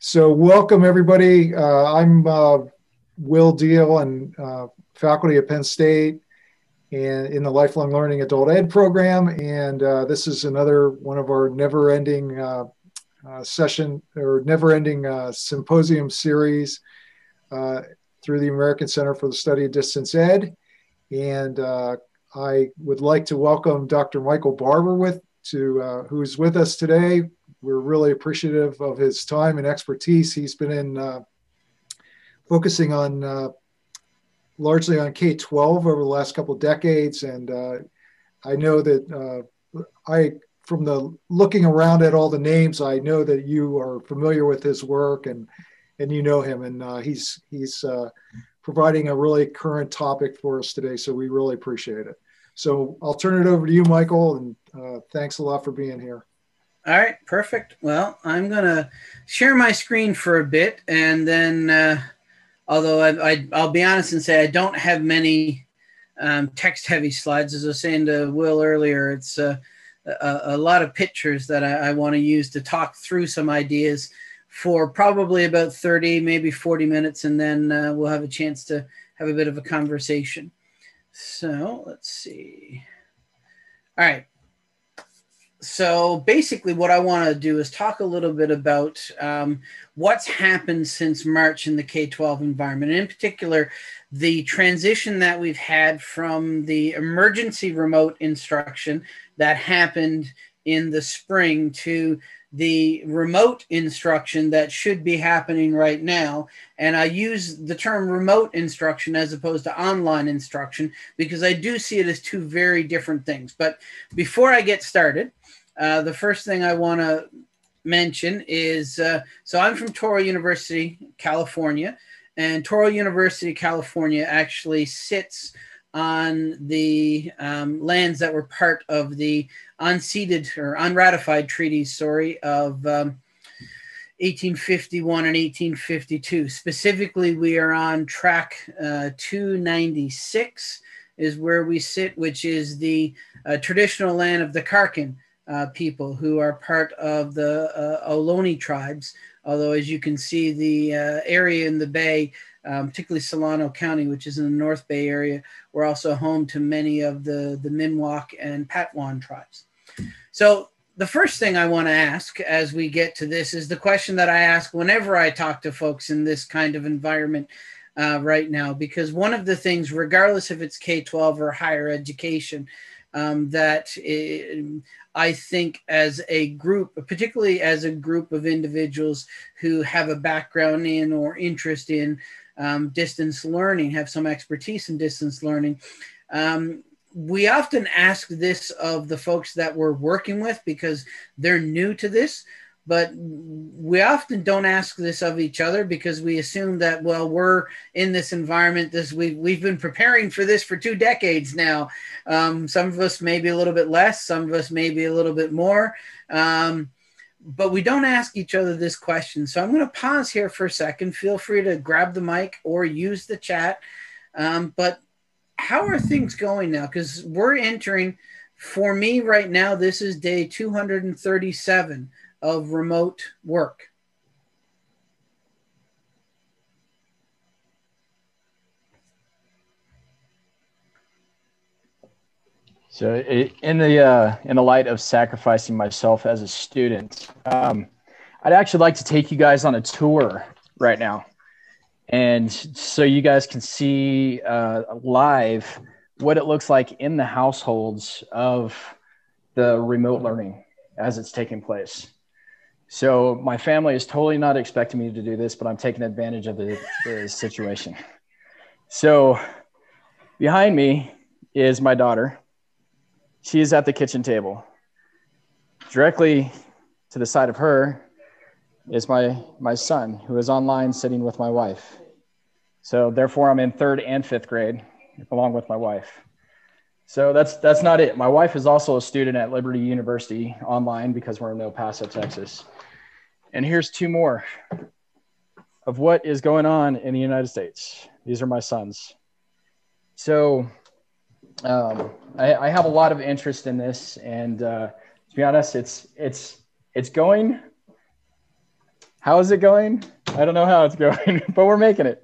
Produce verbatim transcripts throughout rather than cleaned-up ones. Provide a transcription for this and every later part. So welcome everybody. Uh, I'm uh, Will Deal, and uh, faculty at Penn State and in the Lifelong Learning Adult Ed program. And uh, this is another one of our never-ending uh, uh, session or never-ending uh, symposium series uh, through the American Center for the Study of Distance Ed. And uh, I would like to welcome Doctor Michael Barbour with to uh, who's with us today. We're really appreciative of his time and expertise. He's been in uh, focusing on uh, largely on K twelve over the last couple of decades. And uh, I know that uh, I, from the looking around at all the names, I know that you are familiar with his work and and you know him. And uh, he's, he's uh, providing a really current topic for us today. So we really appreciate it. So I'll turn it over to you, Michael. And uh, thanks a lot for being here. All right, perfect. Well, I'm going to share my screen for a bit, and then uh, although I, I, I'll be honest and say I don't have many um, text-heavy slides. As I was saying to Will earlier, it's uh, a, a lot of pictures that I, I want to use to talk through some ideas for probably about thirty, maybe forty minutes, and then uh, we'll have a chance to have a bit of a conversation. So let's see. All right. So basically what I want to do is talk a little bit about um, what's happened since March in the K twelve environment, and in particular, the transition that we've had from the emergency remote instruction that happened in the spring to the remote instruction that should be happening right now. And I use the term remote instruction as opposed to online instruction because I do see it as two very different things. But before I get started, Uh, the first thing I want to mention is, uh, so I'm from Toro University, California, and Toro University, California actually sits on the um, lands that were part of the unceded or unratified treaties, sorry, of um, eighteen fifty-one and eighteen fifty-two. Specifically, we are on track uh, two ninety-six is where we sit, which is the uh, traditional land of the Karkin. Uh, people who are part of the uh, Ohlone tribes, although as you can see the uh, area in the bay, um, particularly Solano County, which is in the North Bay area, we're also home to many of the, the Minwok and Patwan tribes. So the first thing I want to ask as we get to this is the question that I ask whenever I talk to folks in this kind of environment uh, right now, because one of the things, regardless if it's K twelve or higher education, Um, that it, I think as a group, particularly as a group of individuals who have a background in or interest in um, distance learning, have some expertise in distance learning, um, we often ask this of the folks that we're working with because they're new to this. But we often don't ask this of each other because we assume that, well, we're in this environment. This we, we've been preparing for this for two decades now. Um, some of us maybe a little bit less, some of us maybe a little bit more. Um, but we don't ask each other this question. So I'm going to pause here for a second. Feel free to grab the mic or use the chat. Um, but how are things going now? Because we're entering, for me right now, this is day two hundred thirty-seven. Of remote work. So it, in the uh, in the light of sacrificing myself as a student, um, I'd actually like to take you guys on a tour right now. And so you guys can see uh, live what it looks like in the households of the remote learning as it's taking place. So my family is totally not expecting me to do this, but I'm taking advantage of the, the situation. So behind me is my daughter. She is at the kitchen table. Directly to the side of her is my, my son, who is online sitting with my wife. So therefore I'm in third and fifth grade along with my wife. So that's that's not it. My wife is also a student at Liberty University online because we're in El Paso, Texas. And here's two more of what is going on in the United States. These are my sons. So um, I, I have a lot of interest in this, and uh, to be honest, it's it's it's going How is it going? I don't know how it's going, but we're making it.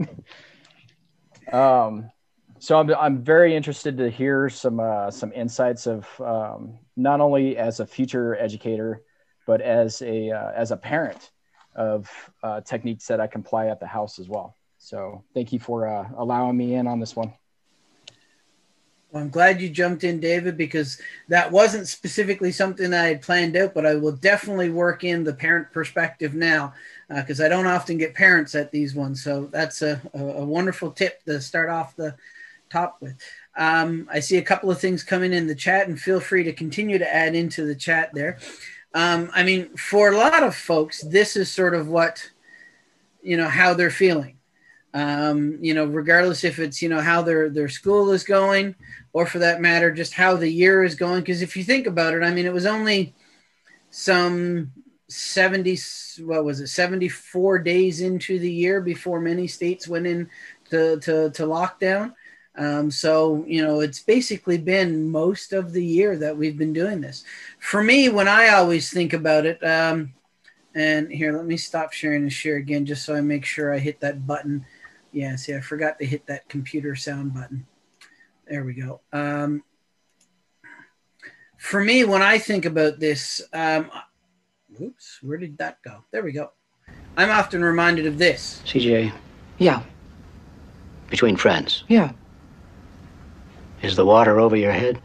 Um, so I'm, I'm very interested to hear some, uh, some insights of um, not only as a future educator, but as a, uh, as a parent of uh, techniques that I can apply at the house as well. So thank you for uh, allowing me in on this one. Well, I'm glad you jumped in, David, because that wasn't specifically something I had planned out, but I will definitely work in the parent perspective now, because uh, I don't often get parents at these ones. So that's a, a, a wonderful tip to start off the top with. Um, I see a couple of things coming in the chat, and feel free to continue to add into the chat there. Um, I mean, for a lot of folks, this is sort of what, you know, how they're feeling. Um, you know, regardless if it's, you know, how their, their school is going, or for that matter, just how the year is going. Because if you think about it, I mean, it was only some seventy, what was it, seventy-four days into the year before many states went in to, to, to lockdown. Um, so, you know, it's basically been most of the year that we've been doing this. For me, when I always think about it, um, and here, let me stop sharing and share again, just so I make sure I hit that button. Yeah, see, I forgot to hit that computer sound button. There we go. Um, for me, when I think about this, um, oops, where did that go? There we go. I'm often reminded of this. C J. Yeah. Between friends. Yeah. Is the water over your head?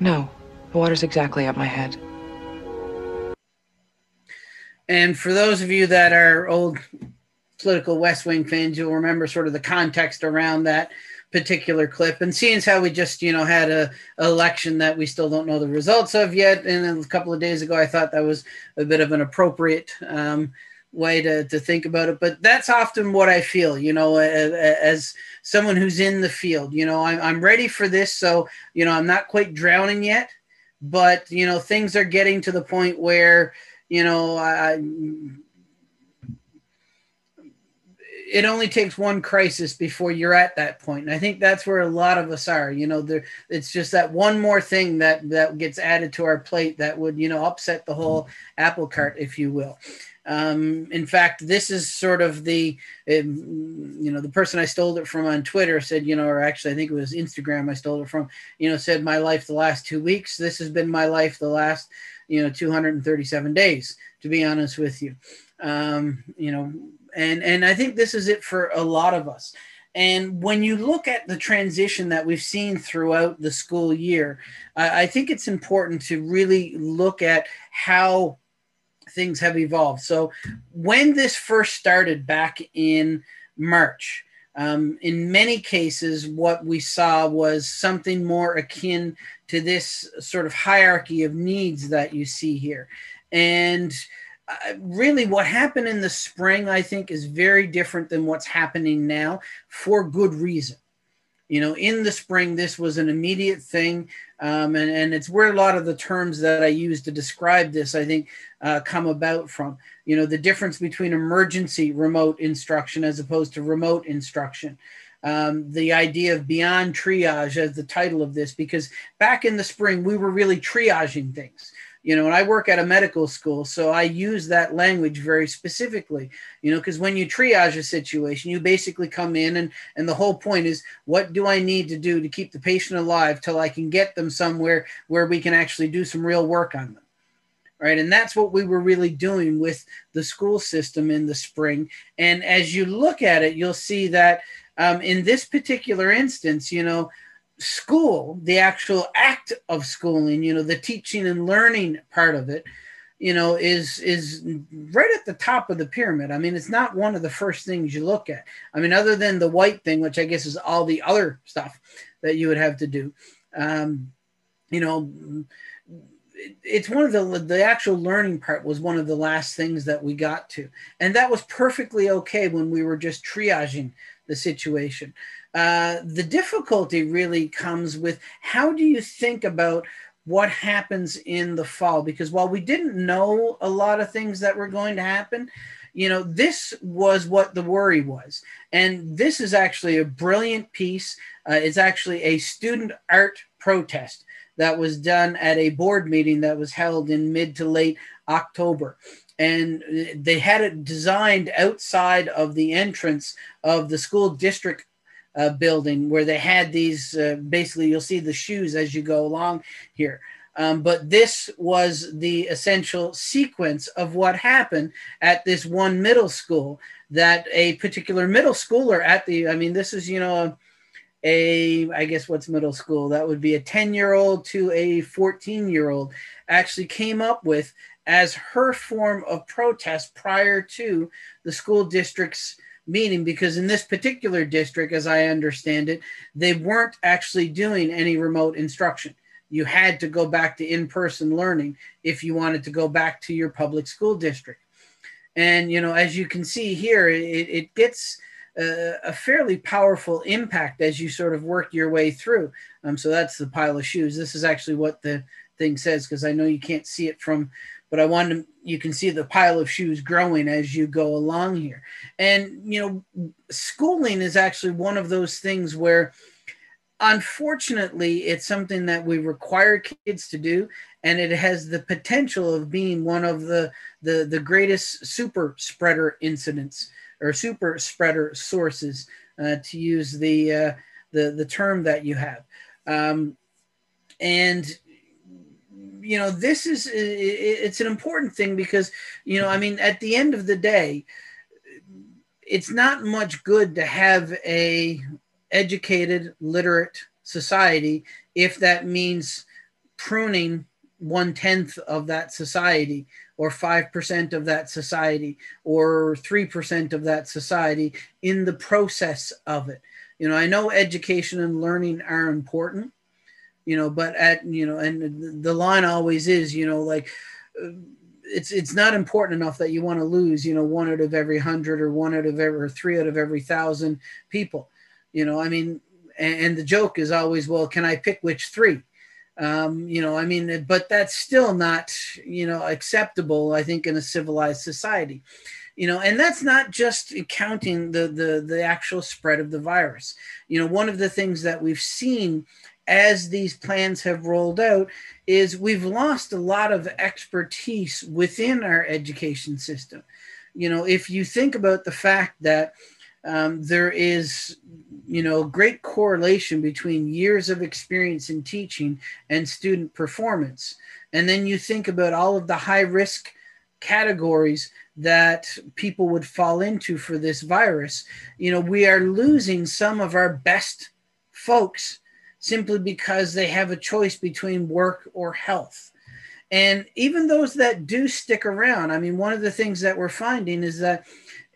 No, the water's exactly at my head. And for those of you that are old political West Wing fans, you'll remember sort of the context around that particular clip. And seeing as how we just, you know, had a, a election that we still don't know the results of yet, and a couple of days ago, I thought that was a bit of an appropriate um, way to, to think about it. But that's often what I feel, you know, as someone who's in the field. You know, I'm, I'm ready for this, so, you know, I'm not quite drowning yet, but, you know, things are getting to the point where, you know, I... it only takes one crisis before you're at that point. And I think that's where a lot of us are, you know, there, it's just that one more thing that, that gets added to our plate that would, you know, upset the whole apple cart, if you will. Um, in fact, this is sort of the, um, you know, the person I stole it from on Twitter said, you know, or actually I think it was Instagram I stole it from, you know, said my life the last two weeks. This has been my life the last, you know, two hundred thirty-seven days, to be honest with you. Um, you know, And, and I think this is it for a lot of us. And when you look at the transition that we've seen throughout the school year, I, I think it's important to really look at how things have evolved. So when this first started back in March, um, in many cases, what we saw was something more akin to this sort of hierarchy of needs that you see here. And Uh, really what happened in the spring, I think, is very different than what's happening now, for good reason. You know, in the spring, this was an immediate thing. Um, and, and it's where a lot of the terms that I use to describe this, I think, uh, come about from, you know, the difference between emergency remote instruction as opposed to remote instruction. Um, the idea of beyond triage as the title of this, because back in the spring, we were really triaging things. You know, and I work at a medical school, so I use that language very specifically, you know, because when you triage a situation, you basically come in and, and the whole point is, what do I need to do to keep the patient alive till I can get them somewhere where we can actually do some real work on them? Right. And that's what we were really doing with the school system in the spring. And as you look at it, you'll see that um, in this particular instance, you know, school, the actual act of schooling, you know, the teaching and learning part of it, you know, is is right at the top of the pyramid. I mean, it's not one of the first things you look at. I mean, other than the white thing, which I guess is all the other stuff that you would have to do, um, you know, it's one of the, the actual learning part was one of the last things that we got to. And that was perfectly okay when we were just triaging the situation. Uh, the difficulty really comes with, how do you think about what happens in the fall? Because while we didn't know a lot of things that were going to happen, you know, this was what the worry was. And this is actually a brilliant piece. Uh, it's actually a student art protest that was done at a board meeting that was held in mid to late October. and they had it designed outside of the entrance of the school district uh, building, where they had these, uh, basically you'll see the shoes as you go along here. Um, but this was the essential sequence of what happened at this one middle school, that a particular middle schooler at the, I mean, this is, you know, a, I guess what's middle school? That would be a ten-year-old to a fourteen-year-old actually came up with as her form of protest prior to the school district's meeting, because in this particular district, as I understand it, they weren't actually doing any remote instruction. You had to go back to in-person learning if you wanted to go back to your public school district. And, you know, as you can see here, it, it gets a, a fairly powerful impact as you sort of work your way through. Um, so that's the pile of shoes. This is actually what the thing says, because I know you can't see it from, but I wanted to, you can see the pile of shoes growing as you go along here. And, you know, schooling is actually one of those things where, unfortunately, it's something that we require kids to do, and it has the potential of being one of the, the, the greatest super spreader incidents, or super spreader sources, uh, to use the, uh, the, the term that you have. Um, and, you know, this is, it's an important thing because, you know, I mean, at the end of the day, it's not much good to have a educated, literate society if that means pruning one-tenth of that society, or five percent of that society, or three percent of that society in the process of it. You know, I know education and learning are important, you know, but at, you know, and the line always is, you know, like, it's it's not important enough that you want to lose, you know, one out of every hundred, or one out of every, or three out of every thousand people. You know, I mean, and the joke is always, well, can I pick which three? Um, you know, I mean, but that's still not, you know, acceptable, I think, in a civilized society. You know, and that's not just counting the, the, the actual spread of the virus. You know, one of the things that we've seen as these plans have rolled out is we've lost a lot of expertise within our education system. You know, if you think about the fact that Um, there is, you know, great correlation between years of experience in teaching and student performance. And then you think about all of the high risk categories that people would fall into for this virus. You know, we are losing some of our best folks simply because they have a choice between work or health. And even those that do stick around, I mean, one of the things that we're finding is that,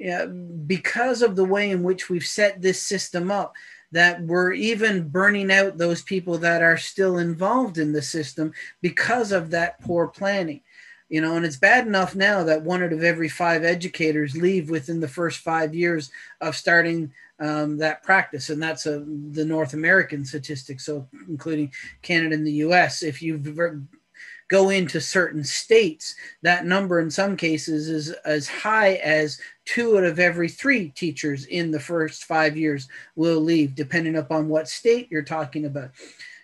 yeah, because of the way in which we've set this system up, that we're even burning out those people that are still involved in the system because of that poor planning. You know, and it's bad enough now that one out of every five educators leave within the first five years of starting um, that practice. And that's a, the North American statistics, so including Canada and the U S. If you've go into certain states, that number in some cases is as high as two out of every three teachers in the first five years will leave, depending upon what state you're talking about.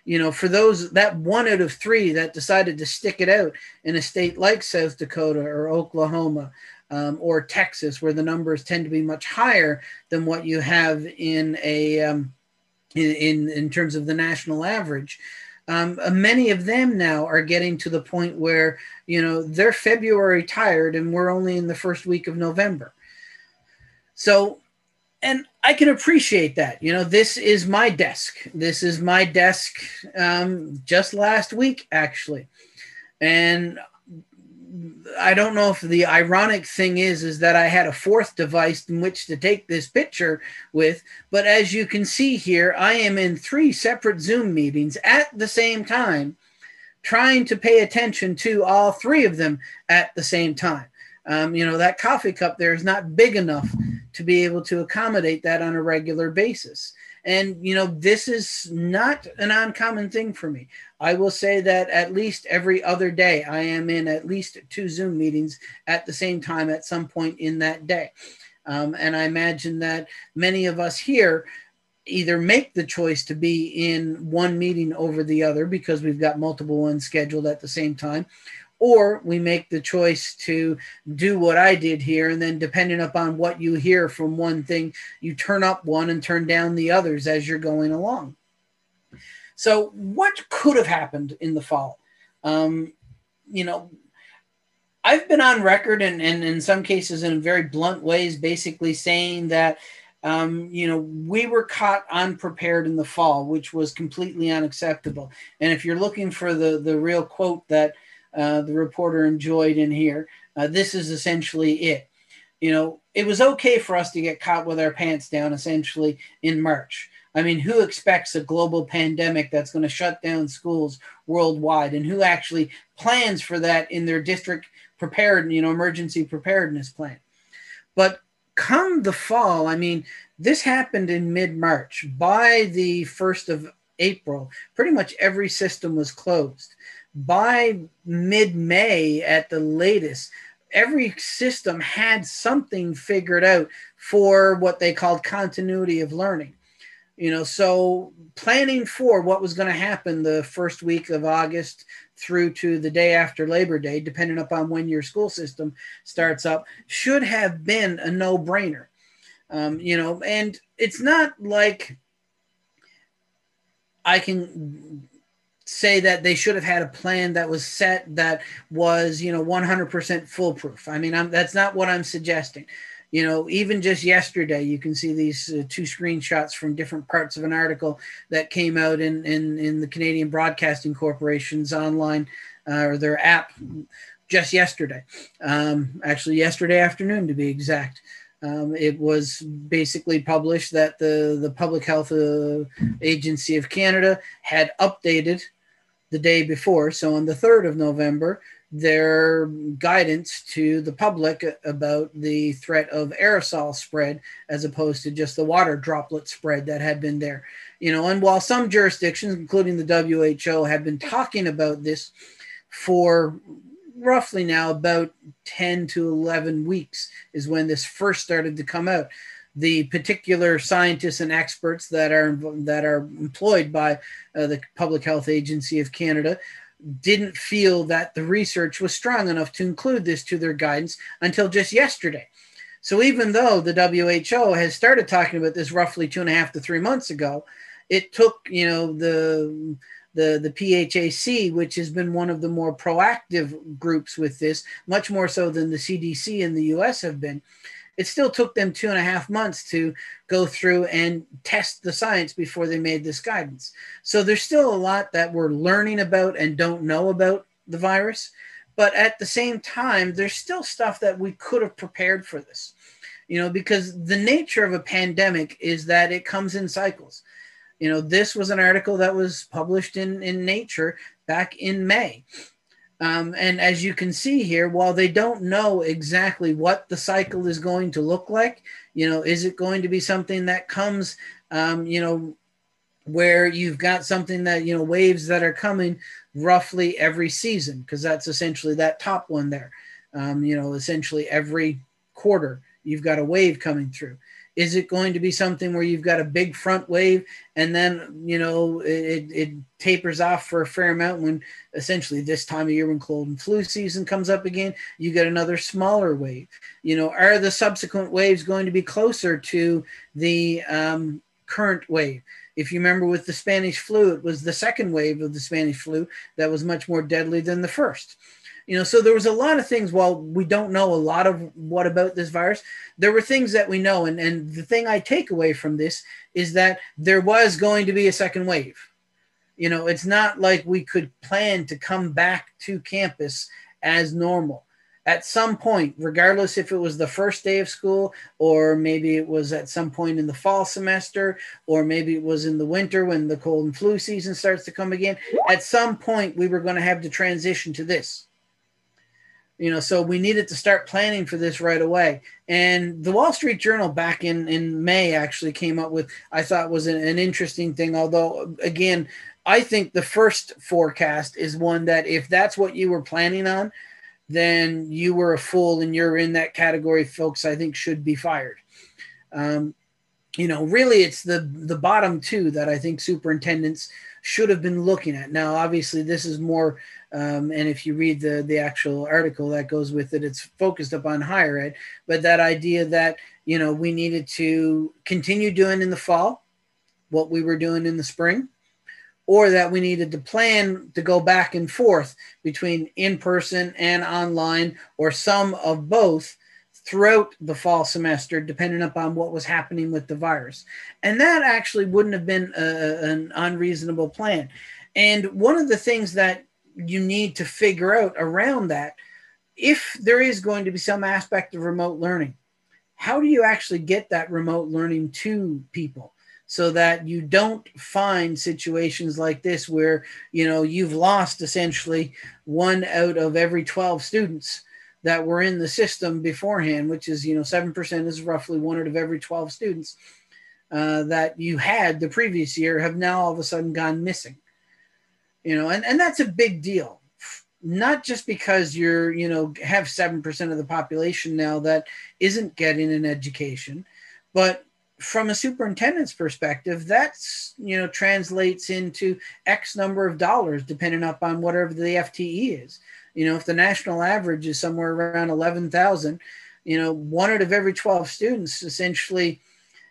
You know, for those, that one out of three that decided to stick it out in a state like South Dakota or Oklahoma um, or Texas, where the numbers tend to be much higher than what you have in a, um, in, in terms of the national average, Um, many of them now are getting to the point where, you know, they're February tired and we're only in the first week of November. So, and I can appreciate that. You know, this is my desk. This is my desk um, just last week, actually. And I don't know if the ironic thing is, is that I had a fourth device in which to take this picture with, but as you can see here, I am in three separate Zoom meetings at the same time, trying to pay attention to all three of them at the same time. Um, you know, that coffee cup there is not big enough to be able to accommodate that on a regular basis. And, you know, this is not an uncommon thing for me. I will say that at least every other day, I am in at least two Zoom meetings at the same time at some point in that day. Um, and I imagine that many of us here either make the choice to be in one meeting over the other because we've got multiple ones scheduled at the same time, Or we make the choice to do what I did here, and then depending upon what you hear from one thing, you turn up one and turn down the others as you're going along. So what could have happened in the fall? Um, you know, I've been on record and, and in some cases in very blunt ways basically saying that, um, you know, we were caught unprepared in the fall, which was completely unacceptable. And if you're looking for the, the real quote that Uh, the reporter enjoyed in here, Uh, this is essentially it. You know, it was okay for us to get caught with our pants down essentially in March. I mean, who expects a global pandemic that's going to shut down schools worldwide, and who actually plans for that in their district prepared, you know, emergency preparedness plan? But come the fall, I mean, this happened in mid-March. By the first of April, pretty much every system was closed. By mid-May at the latest, every system had something figured out for what they called continuity of learning. You know, so planning for what was going to happen the first week of August through to the day after Labor Day, depending upon when your school system starts up, should have been a no-brainer. Um, you know, and it's not like I can say that they should have had a plan that was set that was, you know, one hundred percent foolproof. I mean, I'm, that's not what I'm suggesting. You know, even just yesterday, you can see these uh, two screenshots from different parts of an article that came out in, in, in the Canadian Broadcasting Corporation's online uh, or their app just yesterday. Um, actually, yesterday afternoon, to be exact. Um, it was basically published that the, the Public Health uh, Agency of Canada had updated the day before, so on the third of November, their guidance to the public about the threat of aerosol spread as opposed to just the water droplet spread that had been there. You know, and while some jurisdictions, including the W H O, have been talking about this for roughly now about ten to eleven weeks is when this first started to come out. The particular scientists and experts that are that are employed by uh, the Public Health Agency of Canada didn't feel that the research was strong enough to include this to their guidance until just yesterday. So even though the W H O has started talking about this roughly two and a half to three months ago, it took, you know, the the the P H A C, which has been one of the more proactive groups with this, much more so than the C D C in the U S have been. It still took them two and a half months to go through and test the science before they made this guidance. So there's still a lot that we're learning about and don't know about the virus. But at the same time, there's still stuff that we could have prepared for this, you know, because the nature of a pandemic is that it comes in cycles. You know, this was an article that was published in, in Nature back in May. Um, and as you can see here, while they don't know exactly what the cycle is going to look like, you know, is it going to be something that comes, um, you know, where you've got something that, you know, waves that are coming roughly every season, because that's essentially that top one there. Um, you know, essentially every quarter you've got a wave coming through. Is it going to be something where you've got a big front wave and then, you know, it, it tapers off for a fair amount when essentially this time of year when cold and flu season comes up again, you get another smaller wave? You know, are the subsequent waves going to be closer to the um, current wave? If you remember with the Spanish flu, it was the second wave of the Spanish flu that was much more deadly than the first. You know, so there was a lot of things. While we don't know a lot of what about this virus, there were things that we know. And, and the thing I take away from this is that there was going to be a second wave. You know, it's not like we could plan to come back to campus as normal. At some point, regardless if it was the first day of school, or maybe it was at some point in the fall semester, or maybe it was in the winter when the cold and flu season starts to come again, at some point we were going to have to transition to this. You know, so we needed to start planning for this right away. And the Wall Street Journal back in, in May actually came up with, I thought was an, an interesting thing. Although, again, I think the first forecast is one that if that's what you were planning on, then you were a fool and you're in that category. Folks, I think, should be fired. Um, you know, really it's the, the bottom two that I think superintendents should have been looking at. Now, obviously this is more, um, and if you read the, the actual article that goes with it, it's focused upon higher ed, but that idea that, you know, we needed to continue doing in the fall what we were doing in the spring, or that we needed to plan to go back and forth between in-person and online, or some of both, throughout the fall semester, depending upon what was happening with the virus. And that actually wouldn't have been a, an unreasonable plan. And one of the things that you need to figure out around that, if there is going to be some aspect of remote learning, how do you actually get that remote learning to people? So that you don't find situations like this where, you know, you've lost essentially one out of every twelve students that were in the system beforehand, which is, you know, seven percent is roughly one out of every twelve students uh, that you had the previous year have now all of a sudden gone missing, you know, and, and that's a big deal. Not just because you're, you know, have seven percent of the population now that isn't getting an education, but from a superintendent's perspective, that's, you know, translates into X number of dollars, depending upon whatever the F T E is. You know, if the national average is somewhere around eleven thousand, you know, one out of every twelve students essentially,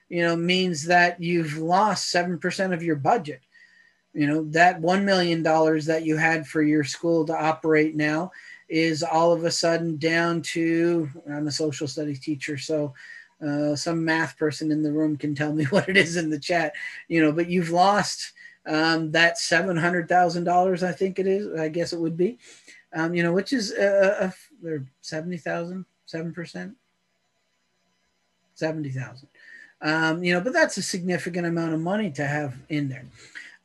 you know, means that you've lost seven percent of your budget. You know, that one million dollars that you had for your school to operate now is all of a sudden down to, I'm a social studies teacher, so Uh, some math person in the room can tell me what it is in the chat, you know, but you've lost um, that seven hundred thousand dollars, I think it is, I guess it would be, um, you know, which is uh, uh, seventy thousand, seven percent, seventy thousand, um, you know, but that's a significant amount of money to have in there.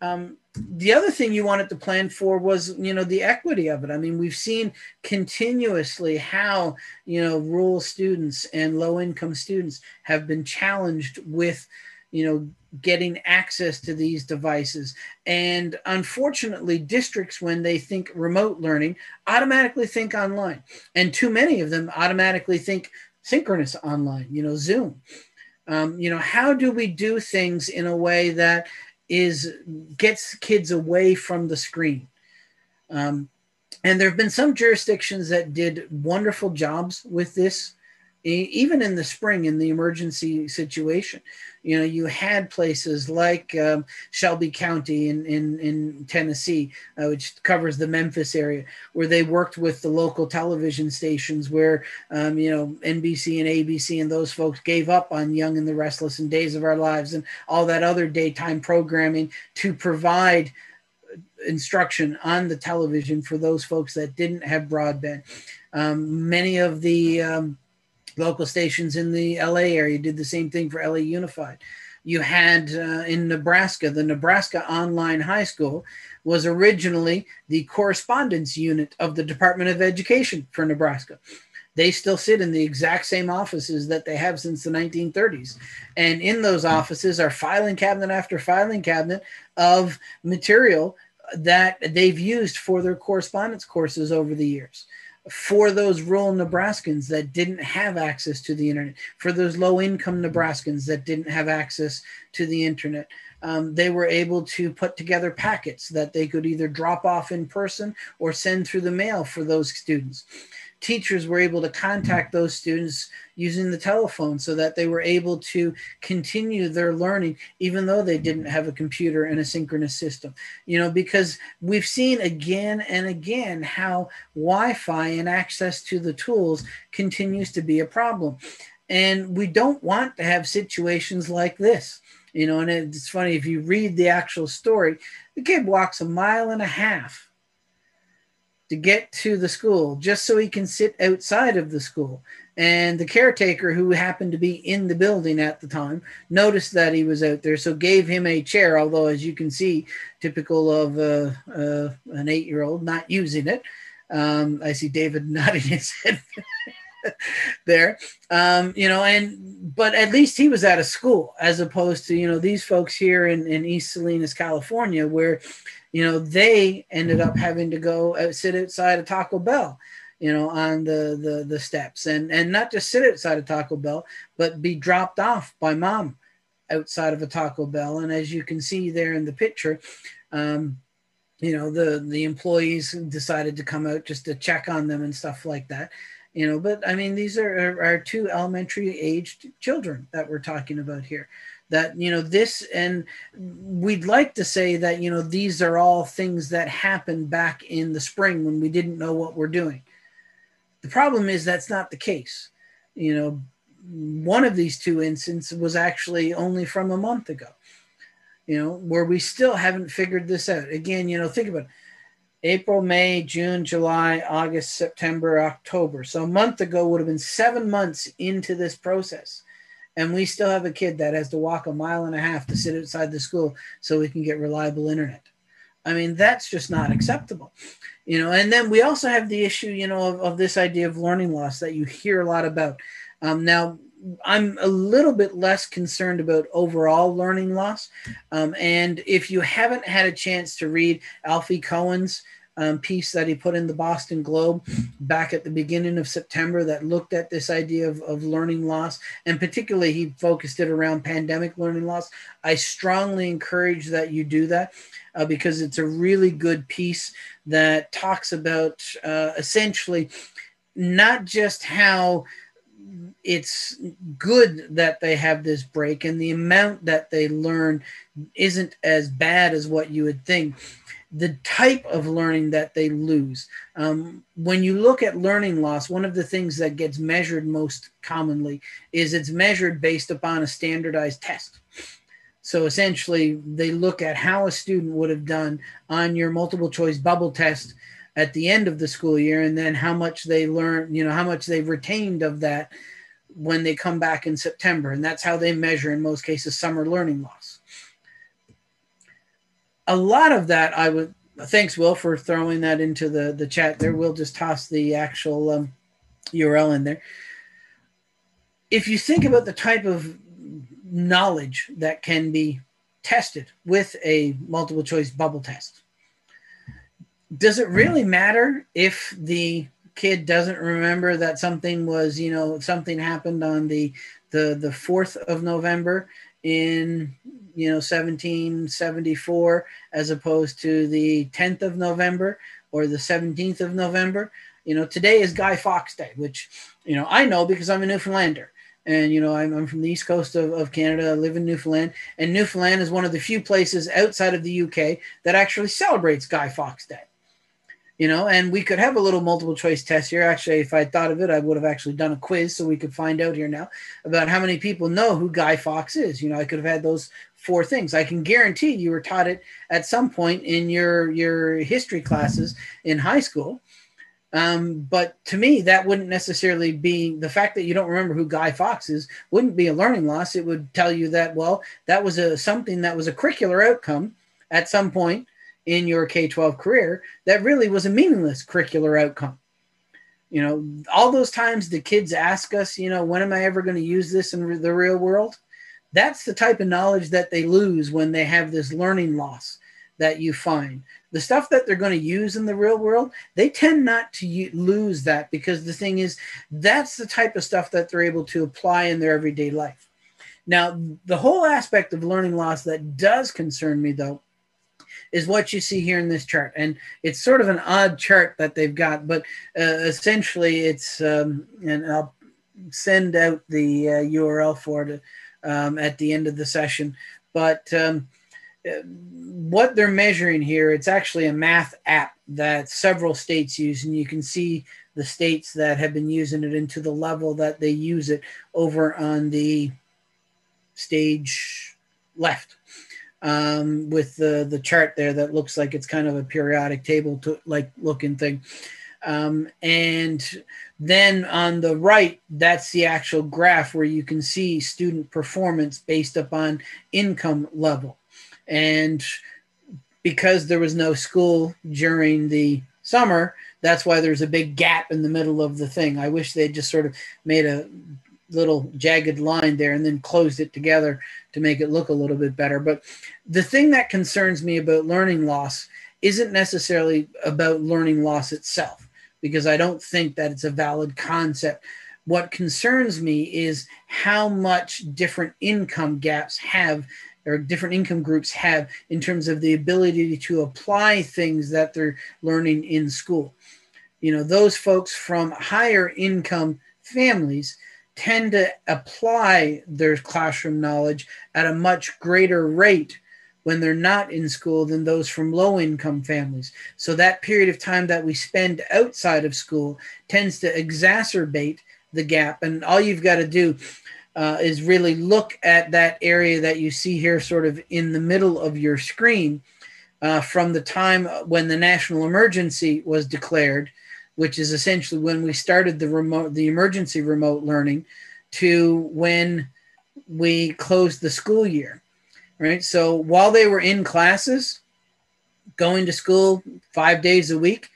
Um, the other thing you wanted to plan for was, you know, the equity of it. I mean, we've seen continuously how, you know, rural students and low income students have been challenged with, you know, getting access to these devices. And unfortunately, districts, when they think remote learning, automatically think online. And too many of them automatically think synchronous online, you know, Zoom. Um, you know, how do we do things in a way that is gets kids away from the screen? Um, and there have been some jurisdictions that did wonderful jobs with this, e- even in the spring in the emergency situation. You know, you had places like um, Shelby County in, in, in Tennessee, uh, which covers the Memphis area, where they worked with the local television stations where, um, you know, N B C and A B C and those folks gave up on Young and the Restless and Days of Our Lives and all that other daytime programming to provide instruction on the television for those folks that didn't have broadband. Um, many of the um, local stations in the L A area did the same thing for L A Unified. You had uh, in Nebraska, the Nebraska Online High School was originally the correspondence unit of the Department of Education for Nebraska. They still sit in the exact same offices that they have since the nineteen thirties. And in those offices are filing cabinet after filing cabinet of material that they've used for their correspondence courses over the years, for those rural Nebraskans that didn't have access to the internet, for those low-income Nebraskans that didn't have access to the internet. Um, they were able to put together packets that they could either drop off in person or send through the mail for those students. Teachers were able to contact those students using the telephone so that they were able to continue their learning, even though they didn't have a computer and a synchronous system, you know, because we've seen again and again how Wi-Fi and access to the tools continues to be a problem. And we don't want to have situations like this, you know, and it's funny, if you read the actual story, the kid walks a mile and a half to get to the school just so he can sit outside of the school. And the caretaker, who happened to be in the building at the time, noticed that he was out there, so gave him a chair, although as you can see, typical of uh, uh, an eight-year-old not using it. Um, I see David nodding his head there. Um, you know, and but at least he was out of school, as opposed to, you know, these folks here in, in East Salinas, California, where, you know, they ended up having to go out, sit outside of Taco Bell, you know, on the, the, the steps, and, and not just sit outside of Taco Bell, but be dropped off by mom outside of a Taco Bell. And as you can see there in the picture, um, you know, the, the employees decided to come out just to check on them and stuff like that. You know, but I mean, these are our two elementary aged children that we're talking about here. That, you know, this, and we'd like to say that, you know, these are all things that happened back in the spring when we didn't know what we're doing. The problem is that's not the case. You know, one of these two instances was actually only from a month ago, you know, where we still haven't figured this out. Again, you know, think about it. April, May, June, July, August, September, October. So a month ago would have been seven months into this process. And we still have a kid that has to walk a mile and a half to sit outside the school so we can get reliable internet. I mean, that's just not acceptable, you know. And then we also have the issue, you know, of, of this idea of learning loss that you hear a lot about. Um, now, I'm a little bit less concerned about overall learning loss. Um, and if you haven't had a chance to read Alfie Cohen's um, piece that he put in the Boston Globe back at the beginning of September that looked at this idea of, of learning loss, and particularly he focused it around pandemic learning loss, I strongly encourage that you do that uh, because it's a really good piece that talks about uh, essentially not just how it's good that they have this break and the amount that they learn isn't as bad as what you would think. The type of learning that they lose. Um, when you look at learning loss, one of the things that gets measured most commonly is it's measured based upon a standardized test. So essentially they look at how a student would have done on your multiple choice bubble test at the end of the school year, and then how much they learn, you know, how much they've retained of that when they come back in September. And that's how they measure, in most cases, summer learning loss. A lot of that, I would, thanks, Will, for throwing that into the, the chat there. We'll just toss the actual um, U R L in there. If you think about the type of knowledge that can be tested with a multiple choice bubble test, does it really matter if the kid doesn't remember that something was, you know, something happened on the the the fourth of November in, you know, seventeen seventy-four as opposed to the tenth of November or the seventeenth of November? You know, today is Guy Fawkes Day, which, you know, I know because I'm a Newfoundlander. And, you know, I'm, I'm from the east coast of, of Canada. I live in Newfoundland. And Newfoundland is one of the few places outside of the U K that actually celebrates Guy Fawkes Day. You know, and we could have a little multiple choice test here. Actually, if I thought of it, I would have actually done a quiz so we could find out here now about how many people know who Guy Fawkes is. You know, I could have had those four things. I can guarantee you were taught it at some point in your, your history classes in high school. Um, but to me, that wouldn't necessarily be, the fact that you don't remember who Guy Fawkes is wouldn't be a learning loss. It would tell you that, well, that was a something that was a curricular outcome at some point in your K twelve career that really was a meaningless curricular outcome. You know, all those times the kids ask us, you know, when am I ever going to use this in the real world? That's the type of knowledge that they lose when they have this learning loss that you find. The stuff that they're going to use in the real world, they tend not to lose that, because the thing is, that's the type of stuff that they're able to apply in their everyday life. Now, the whole aspect of learning loss that does concern me, though, is what you see here in this chart. And it's sort of an odd chart that they've got, but uh, essentially it's, um, and I'll send out the uh, U R L for it um, at the end of the session, but um, what they're measuring here, it's actually a math app that several states use, and you can see the states that have been using it and to the level that they use it over on the stage left um, with the, the chart there that looks like it's kind of a periodic table to like looking thing. Um, and then on the right, that's the actual graph where you can see student performance based upon income level. And because there was no school during the summer, that's why there's a big gap in the middle of the thing. I wish they just sort of made a little jagged line there and then closed it together to make it look a little bit better. But the thing that concerns me about learning loss isn't necessarily about learning loss itself, because I don't think that it's a valid concept. What concerns me is how much different income gaps have, or different income groups have, in terms of the ability to apply things that they're learning in school. You know, those folks from higher income families tend to apply their classroom knowledge at a much greater rate when they're not in school than those from low-income families. So that period of time that we spend outside of school tends to exacerbate the gap. And all you've got to do uh, is really look at that area that you see here sort of in the middle of your screen uh, from the time when the national emergency was declared, which is essentially when we started the remote, the emergency remote learning, to when we closed the school year, right? So while they were in classes, going to school five days a week,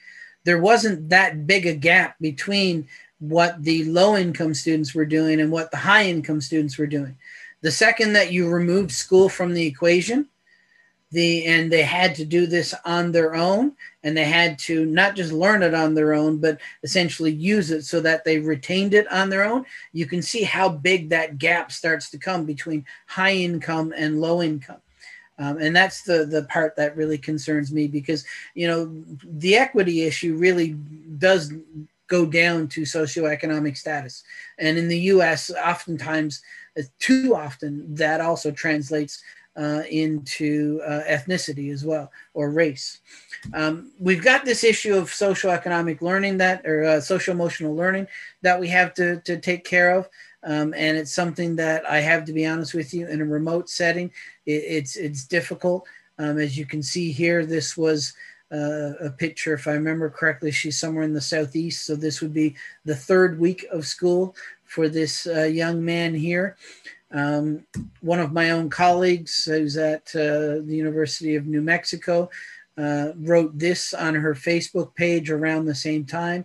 there wasn't that big a gap between what the low-income students were doing and what the high-income students were doing. The second that you removed school from the equation, The, and they had to do this on their own, and they had to not just learn it on their own, but essentially use it so that they retained it on their own. You can see how big that gap starts to come between high income and low income. Um, and that's the, the part that really concerns me, because, you know, the equity issue really does go down to socioeconomic status. And in the U S, oftentimes, too often, that also translates Uh, into uh, ethnicity as well, or race. Um, we've got this issue of socioeconomic learning that, or uh, socio-emotional learning that we have to, to take care of. Um, and it's something that I have to be honest with you, in a remote setting, it, it's, it's difficult. Um, as you can see here, this was uh, a picture, if I remember correctly, she's somewhere in the Southeast. So this would be the third week of school for this uh, young man here. Um, one of my own colleagues who's at uh, the University of New Mexico uh, wrote this on her Facebook page around the same time.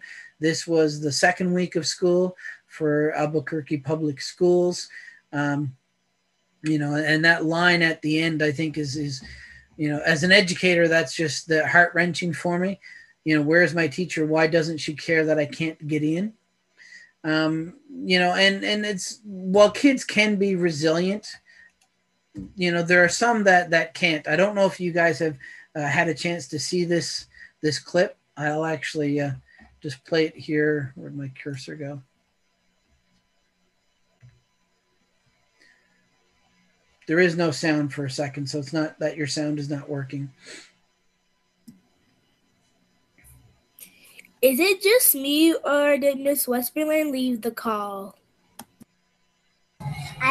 This was the second week of school for Albuquerque Public Schools. Um, you know, and that line at the end, I think is, is, you know, as an educator, that's just the heart-wrenching for me. You know, where's my teacher? Why doesn't she care that I can't get in? Um, you know, and, and it's, while kids can be resilient, you know, there are some that, that can't. I don't know if you guys have uh, had a chance to see this, this clip. I'll actually uh, just play it here. Where'd my cursor go? There is no sound for a second, so it's not that your sound is not working. Is it just me, or did Miss Westerland leave the call?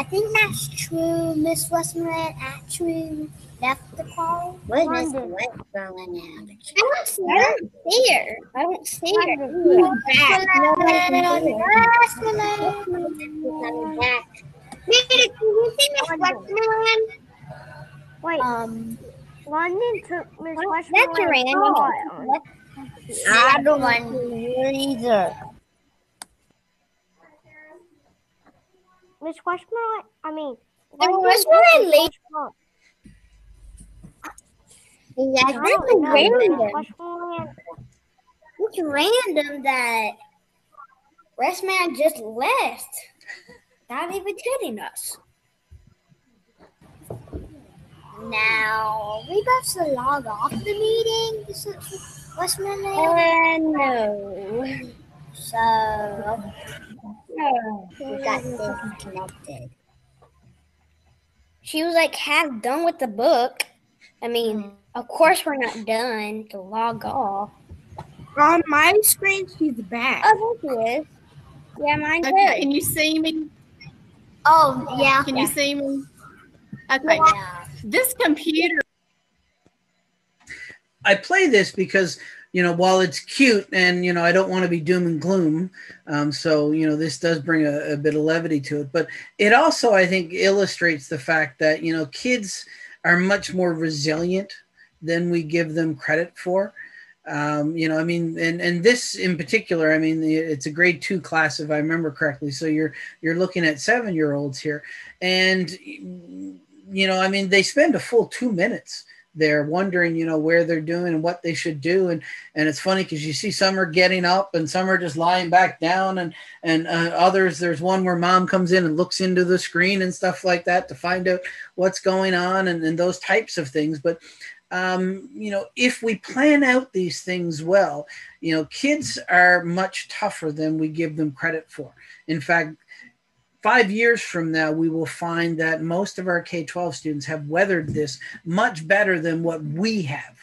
I think that's true. Miss Westerland actually left the call. What Miss Westerland now? I don't see her. I don't see her. Nita, can you see Miss Westerland? Wait. Um. London took Miss Westerland. I don't want to either. Miss Westmoreland, I mean, Westmoreland leave. Yeah, I think random. It's random that Westman just left, not even kidding us. Now, are we about to log off the meeting? This is What's my name? Uh, no. So, no. We got disconnected. She was like half done with the book. I mean, of course we're not done to log off. On my screen, she's back. Oh, there she is. Yeah, mine too. Okay, can you see me? Oh, yeah. Can yeah. you see me? Okay. Yeah. This computer. I play this because, you know, while it's cute and, you know, I don't want to be doom and gloom. Um, so, you know, this does bring a, a bit of levity to it. But it also, I think, illustrates the fact that, you know, kids are much more resilient than we give them credit for. Um, you know, I mean, and, and this in particular, I mean, it's a grade two class, if I remember correctly. So you're you're looking at seven-year-olds here. And, you know, I mean, they spend a full two minutes they're wondering, you know, where they're doing and what they should do. And, and it's funny because you see some are getting up and some are just lying back down, and, and uh, others, there's one where mom comes in and looks into the screen and stuff like that to find out what's going on, and, and those types of things. But, um, you know, if we plan out these things well, you know, kids are much tougher than we give them credit for. In fact, five years from now, we will find that most of our K twelve students have weathered this much better than what we have.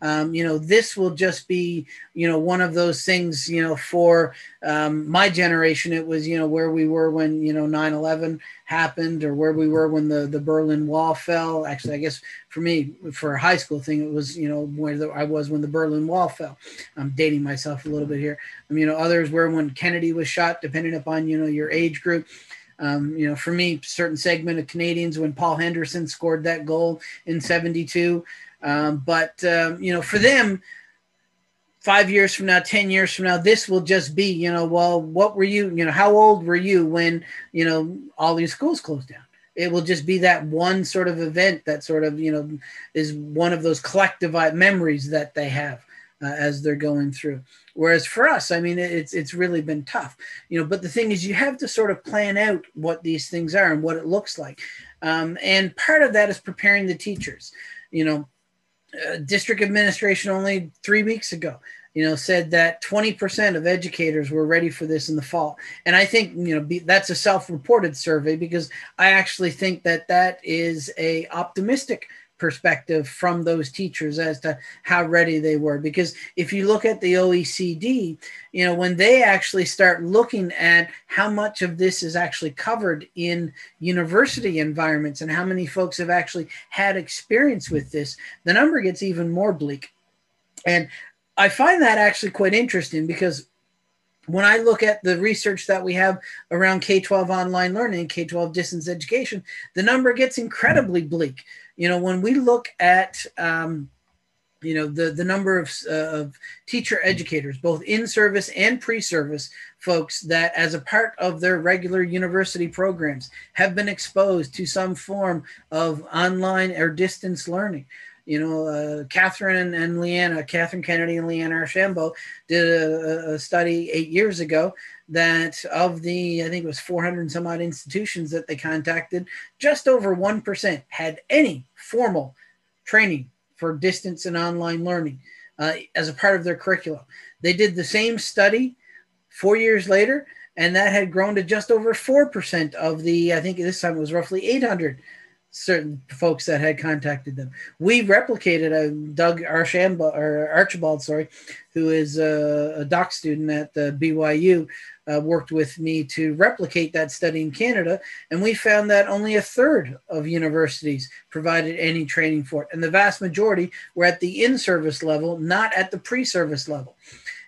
Um, you know, this will just be, you know, one of those things, you know, for um, my generation, it was, you know, where we were when, you know, nine eleven happened, or where we were when the, the Berlin Wall fell. Actually, I guess for me, for a high school thing, it was, you know, where the, I was when the Berlin Wall fell. I'm dating myself a little bit here. I mean, you know, others were when Kennedy was shot, depending upon, you know, your age group. Um, you know, for me, certain segment of Canadians when Paul Henderson scored that goal in seventy-two. Um, but, um, you know, for them, five years from now, ten years from now, this will just be, you know, well, what were you, you know, how old were you when, you know, all these schools closed down? It will just be that one sort of event that sort of, you know, is one of those collective memories that they have uh, as they're going through. Whereas for us, I mean, it's it's really been tough, you know, but the thing is you have to sort of plan out what these things are and what it looks like. Um, and part of that is preparing the teachers. You know, uh, district administration only three weeks ago, you know, said that twenty percent of educators were ready for this in the fall. And I think, you know, be, that's a self-reported survey, because I actually think that that is a optimistic perspective from those teachers as to how ready they were. Because if you look at the O E C D, you know, when they actually start looking at how much of this is actually covered in university environments and how many folks have actually had experience with this, the number gets even more bleak. And I find that actually quite interesting, because when I look at the research that we have around K twelve online learning, K twelve distance education, the number gets incredibly bleak. You know, when we look at, um, you know, the, the number of, uh, of teacher educators, both in-service and pre-service folks that as a part of their regular university programs have been exposed to some form of online or distance learning. You know, uh, Catherine and Leanna, Catherine Kennedy and Leanna Archambault did a, a study eight years ago that of the, I think it was four hundred and some odd institutions that they contacted, just over one percent had any formal training for distance and online learning uh, as a part of their curriculum. They did the same study four years later, and that had grown to just over four percent of the, I think this time it was roughly eight hundred certain folks that had contacted them. We replicated a uh, Doug Archibald, or Archibald, sorry, who is a, a doc student at the B Y U, uh, worked with me to replicate that study in Canada. And we found that only a third of universities provided any training for it. And the vast majority were at the in-service level, not at the pre-service level.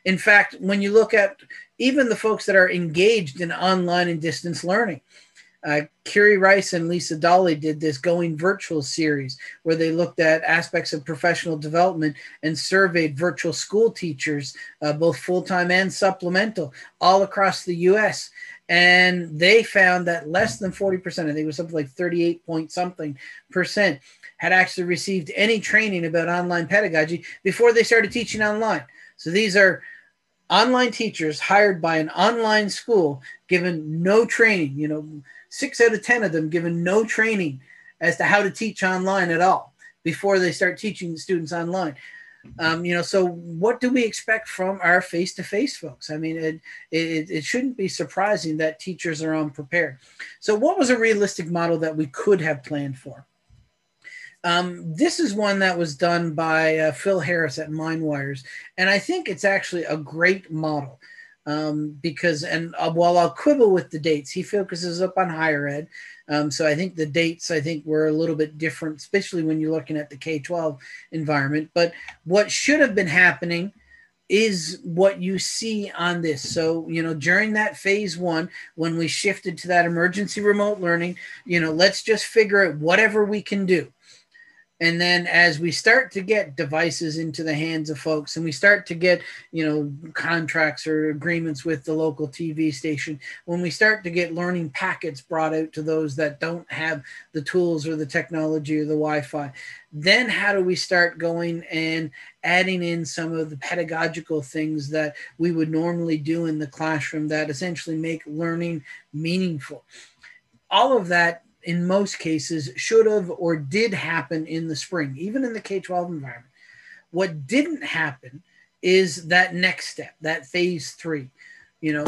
In fact, when you look at even the folks that are engaged in online and distance learning, Uh, Curie Rice and Lisa Dolly did this Going Virtual series where they looked at aspects of professional development and surveyed virtual school teachers, uh, both full-time and supplemental, all across the U S. And they found that less than forty percent, I think it was something like thirty-eight point something percent, had actually received any training about online pedagogy before they started teaching online. So these are online teachers hired by an online school, given no training, you know, six out of ten of them given no training as to how to teach online at all before they start teaching the students online. Um, you know, so what do we expect from our face-to-face folks? I mean, it, it, it shouldn't be surprising that teachers are unprepared. So what was a realistic model that we could have planned for? Um, this is one that was done by uh, Phil Harris at MindWires, and I think it's actually a great model. Um, because, and uh, while I'll quibble with the dates, he focuses up on higher ed. Um, so I think the dates, I think, were a little bit different, especially when you're looking at the K twelve environment. But what should have been happening is what you see on this. So, you know, during that phase one, when we shifted to that emergency remote learning, you know, let's just figure out whatever we can do. And then as we start to get devices into the hands of folks, and we start to get, you know, contracts or agreements with the local T V station, when we start to get learning packets brought out to those that don't have the tools or the technology or the Wi-Fi, then how do we start going and adding in some of the pedagogical things that we would normally do in the classroom that essentially make learning meaningful? All of that, in most cases, should have or did happen in the spring, even in the K twelve environment. What didn't happen is that next step, that phase three. You know,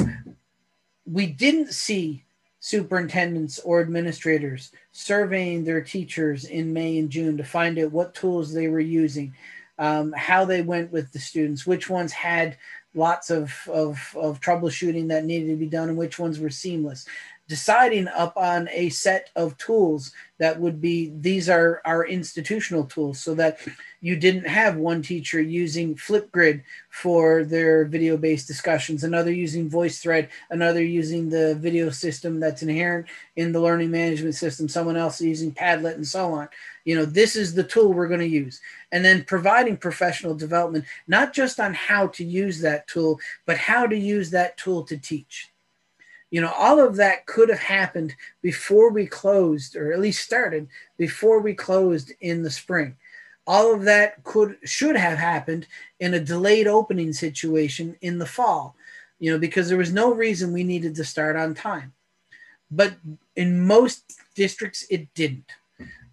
we didn't see superintendents or administrators surveying their teachers in May and June to find out what tools they were using, um, how they went with the students, which ones had lots of, of, of troubleshooting that needed to be done, and which ones were seamless. Deciding upon a set of tools that would be, these are our institutional tools, so that you didn't have one teacher using Flipgrid for their video-based discussions, another using VoiceThread, another using the video system that's inherent in the learning management system, someone else using Padlet, and so on. You know, this is the tool we're going to use. And then providing professional development, not just on how to use that tool, but how to use that tool to teach. You know, all of that could have happened before we closed, or at least started before we closed in the spring. All of that could should have happened in a delayed opening situation in the fall, you know, because there was no reason we needed to start on time. But in most districts, it didn't.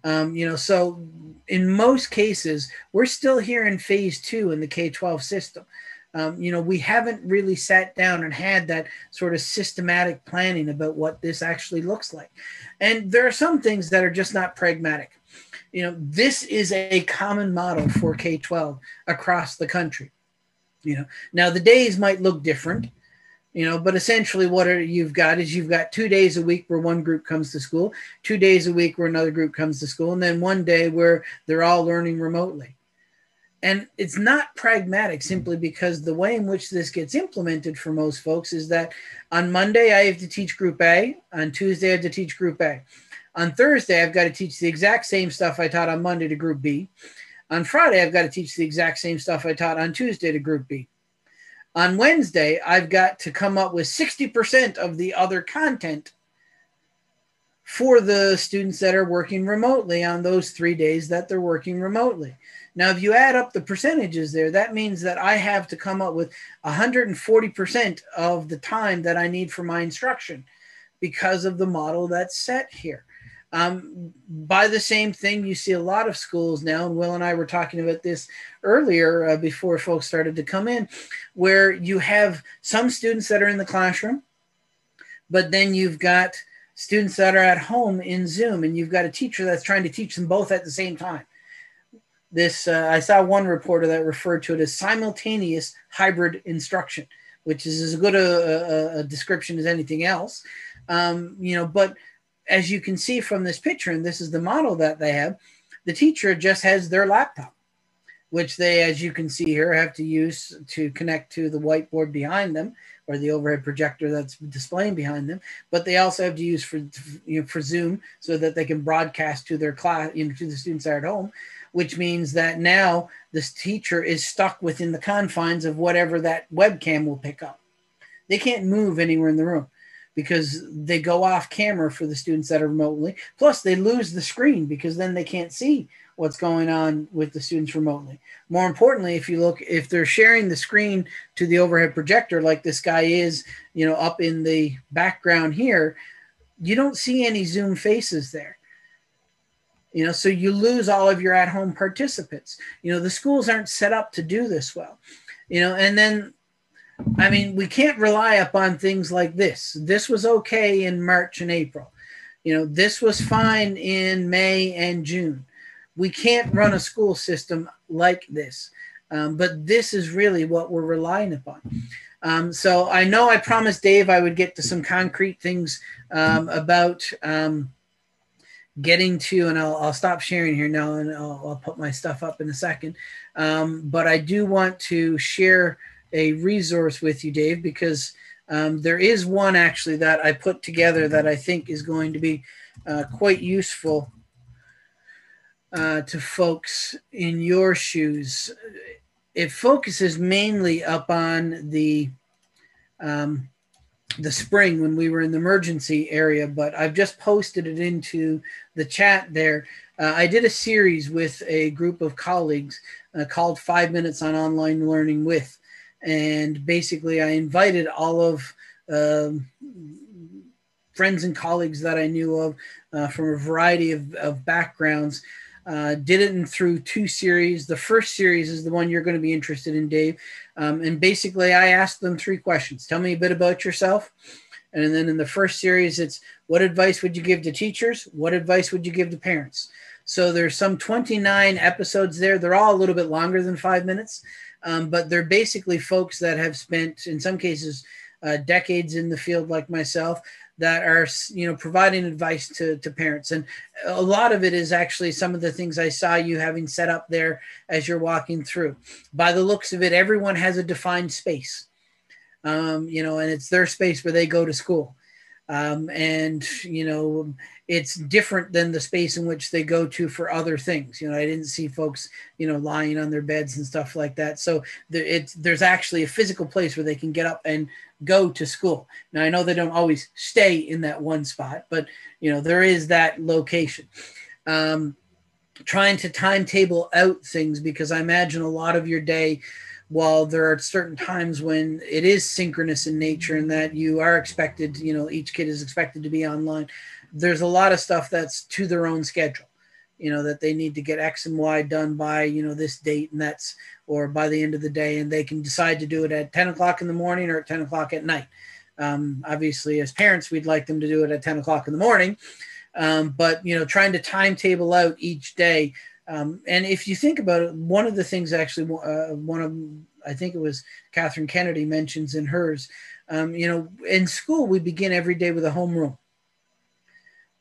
Um, you know, so in most cases, we're still here in phase two in the K twelve system. Um, you know, we haven't really sat down and had that sort of systematic planning about what this actually looks like. And there are some things that are just not pragmatic. You know, this is a common model for K twelve across the country. You know, now the days might look different, you know, but essentially what are, you've got is you've got two days a week where one group comes to school, two days a week where another group comes to school, and then one day where they're all learning remotely. And it's not pragmatic simply because the way in which this gets implemented for most folks is that on Monday, I have to teach group A. On Tuesday, I have to teach group A. On Thursday, I've got to teach the exact same stuff I taught on Monday to group B. On Friday, I've got to teach the exact same stuff I taught on Tuesday to group B. On Wednesday, I've got to come up with sixty percent of the other content for the students that are working remotely on those three days that they're working remotely. Now, if you add up the percentages there, that means that I have to come up with one hundred forty percent of the time that I need for my instruction because of the model that's set here. Um, by the same thing, you see a lot of schools now, and Will and I were talking about this earlier uh, before folks started to come in, where you have some students that are in the classroom, but then you've got students that are at home in Zoom, and you've got a teacher that's trying to teach them both at the same time. This, uh, I saw one reporter that referred to it as simultaneous hybrid instruction, which is as good a, a, a description as anything else. Um, you know, but as you can see from this picture, and this is the model that they have, the teacher just has their laptop, which they, as you can see here, have to use to connect to the whiteboard behind them or the overhead projector that's displaying behind them. But they also have to use for, you know, for Zoom so that they can broadcast to their class, you know, to the students that are at home, which means that now this teacher is stuck within the confines of whatever that webcam will pick up. They can't move anywhere in the room because they go off camera for the students that are remotely. Plus, they lose the screen because then they can't see what's going on with the students remotely. More importantly, if you look, if they're sharing the screen to the overhead projector like this guy is, you know, up in the background here, you don't see any Zoom faces there. You know, so you lose all of your at-home participants. You know, the schools aren't set up to do this well. You know, and then, I mean, we can't rely upon things like this. This was okay in March and April. You know, this was fine in May and June. We can't run a school system like this. Um, but this is really what we're relying upon. Um, so I know I promised Dave I would get to some concrete things um, about... Um, getting to, and I'll, I'll stop sharing here now, and I'll, I'll put my stuff up in a second. Um, but I do want to share a resource with you, Dave, because um, there is one actually that I put together that I think is going to be uh, quite useful uh, to folks in your shoes, it focuses mainly upon the um, the spring when we were in the emergency area, but I've just posted it into the chat there. Uh, I did a series with a group of colleagues uh, called Five Minutes on Online Learning With, and basically I invited all of um, friends and colleagues that I knew of uh, from a variety of, of backgrounds. Uh, did it in through two series. The first series is the one you're going to be interested in, Dave. Um, and basically, I asked them three questions. Tell me a bit about yourself. And then in the first series, it's what advice would you give to teachers? What advice would you give to parents? So there's some twenty-nine episodes there. They're all a little bit longer than five minutes, um, but they're basically folks that have spent, in some cases, uh, decades in the field like myself, that are, you know, providing advice to, to parents. And a lot of it is actually some of the things I saw you having set up there as you're walking through. By the looks of it, everyone has a defined space, um, you know, and it's their space where they go to school. Um, and, you know, it's different than the space in which they go to for other things. You know, I didn't see folks, you know, lying on their beds and stuff like that. So there, it's, there's actually a physical place where they can get up and go to school. Now, I know they don't always stay in that one spot, but, you know, there is that location. Um, trying to timetable out things, because I imagine a lot of your day, while there are certain times when it is synchronous in nature and that you are expected, you know, each kid is expected to be online, there's a lot of stuff that's to their own schedule, you know, that they need to get X and Y done by, you know, this date and that's, or by the end of the day, and they can decide to do it at ten o'clock in the morning or at ten o'clock at night. Um, obviously, as parents, we'd like them to do it at ten o'clock in the morning, um, but, you know, trying to timetable out each day. Um, and if you think about it, one of the things actually, uh, one of, I think it was Catherine Kennedy mentions in hers, um, you know, in school, we begin every day with a homeroom.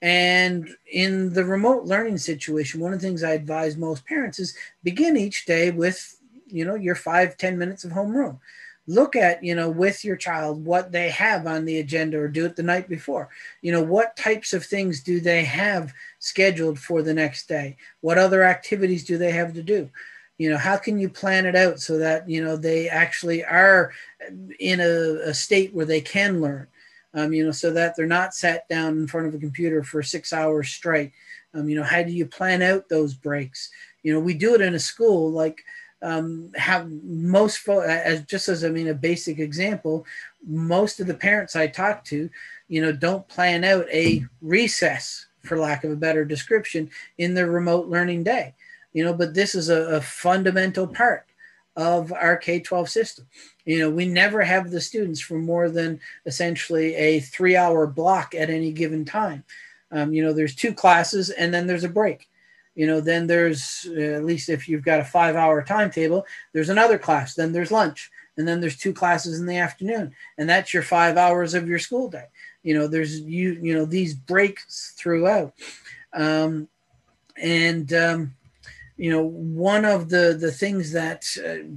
And in the remote learning situation, one of the things I advise most parents is begin each day with, you know, your five, ten minutes of homeroom. Look at, you know, with your child, what they have on the agenda, or do it the night before. You know, what types of things do they have scheduled for the next day? What other activities do they have to do? You know, how can you plan it out so that, you know, they actually are in a, a state where they can learn, um, you know, so that they're not sat down in front of a computer for six hours straight. Um, you know, how do you plan out those breaks? You know, we do it in a school, like, Um, have most, as just as I mean, a basic example, most of the parents I talk to, you know, don't plan out a recess, for lack of a better description, in their remote learning day, you know, but this is a, a fundamental part of our K twelve system. You know, we never have the students for more than essentially a three hour block at any given time. Um, you know, there's two classes and then there's a break. You know, then there's, uh, at least if you've got a five hour timetable, there's another class, then there's lunch, and then there's two classes in the afternoon. And that's your five hours of your school day. You know, there's, you, you know, these breaks throughout. Um, and, um, you know, one of the, the things that, uh,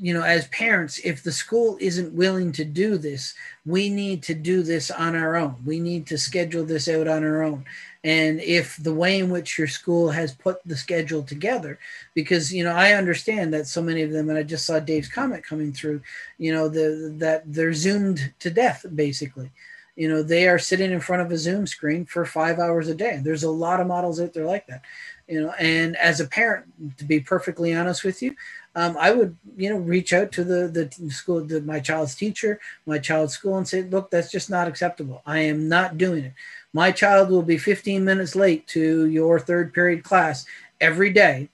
you know, as parents, if the school isn't willing to do this, we need to do this on our own. We need to schedule this out on our own. And if the way in which your school has put the schedule together, because, you know, I understand that so many of them, and I just saw Dave's comment coming through, you know, the, that they're Zoomed to death, basically. You know, they are sitting in front of a Zoom screen for five hours a day. There's a lot of models out there like that, you know, and as a parent, to be perfectly honest with you, um, I would, you know, reach out to the, the school, the, my child's teacher, my child's school, and say, look, that's just not acceptable. I am not doing it. My child will be fifteen minutes late to your third period class every day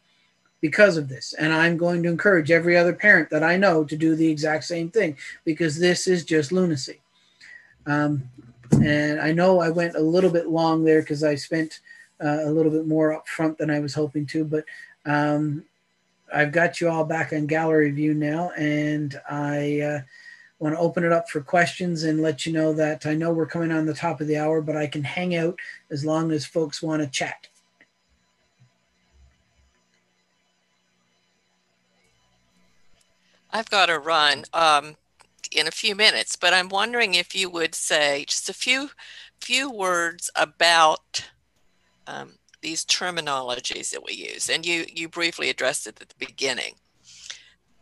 because of this. And I'm going to encourage every other parent that I know to do the exact same thing, because this is just lunacy. Um, and I know I went a little bit long there because I spent uh, a little bit more up front than I was hoping to, but um, I've got you all back on gallery view now. And I... Uh, want to open it up for questions and let you know that I know we're coming on the top of the hour, but I can hang out as long as folks want to chat. I've got to run um, in a few minutes, but I'm wondering if you would say just a few, few words about um, these terminologies that we use. And you, you briefly addressed it at the beginning.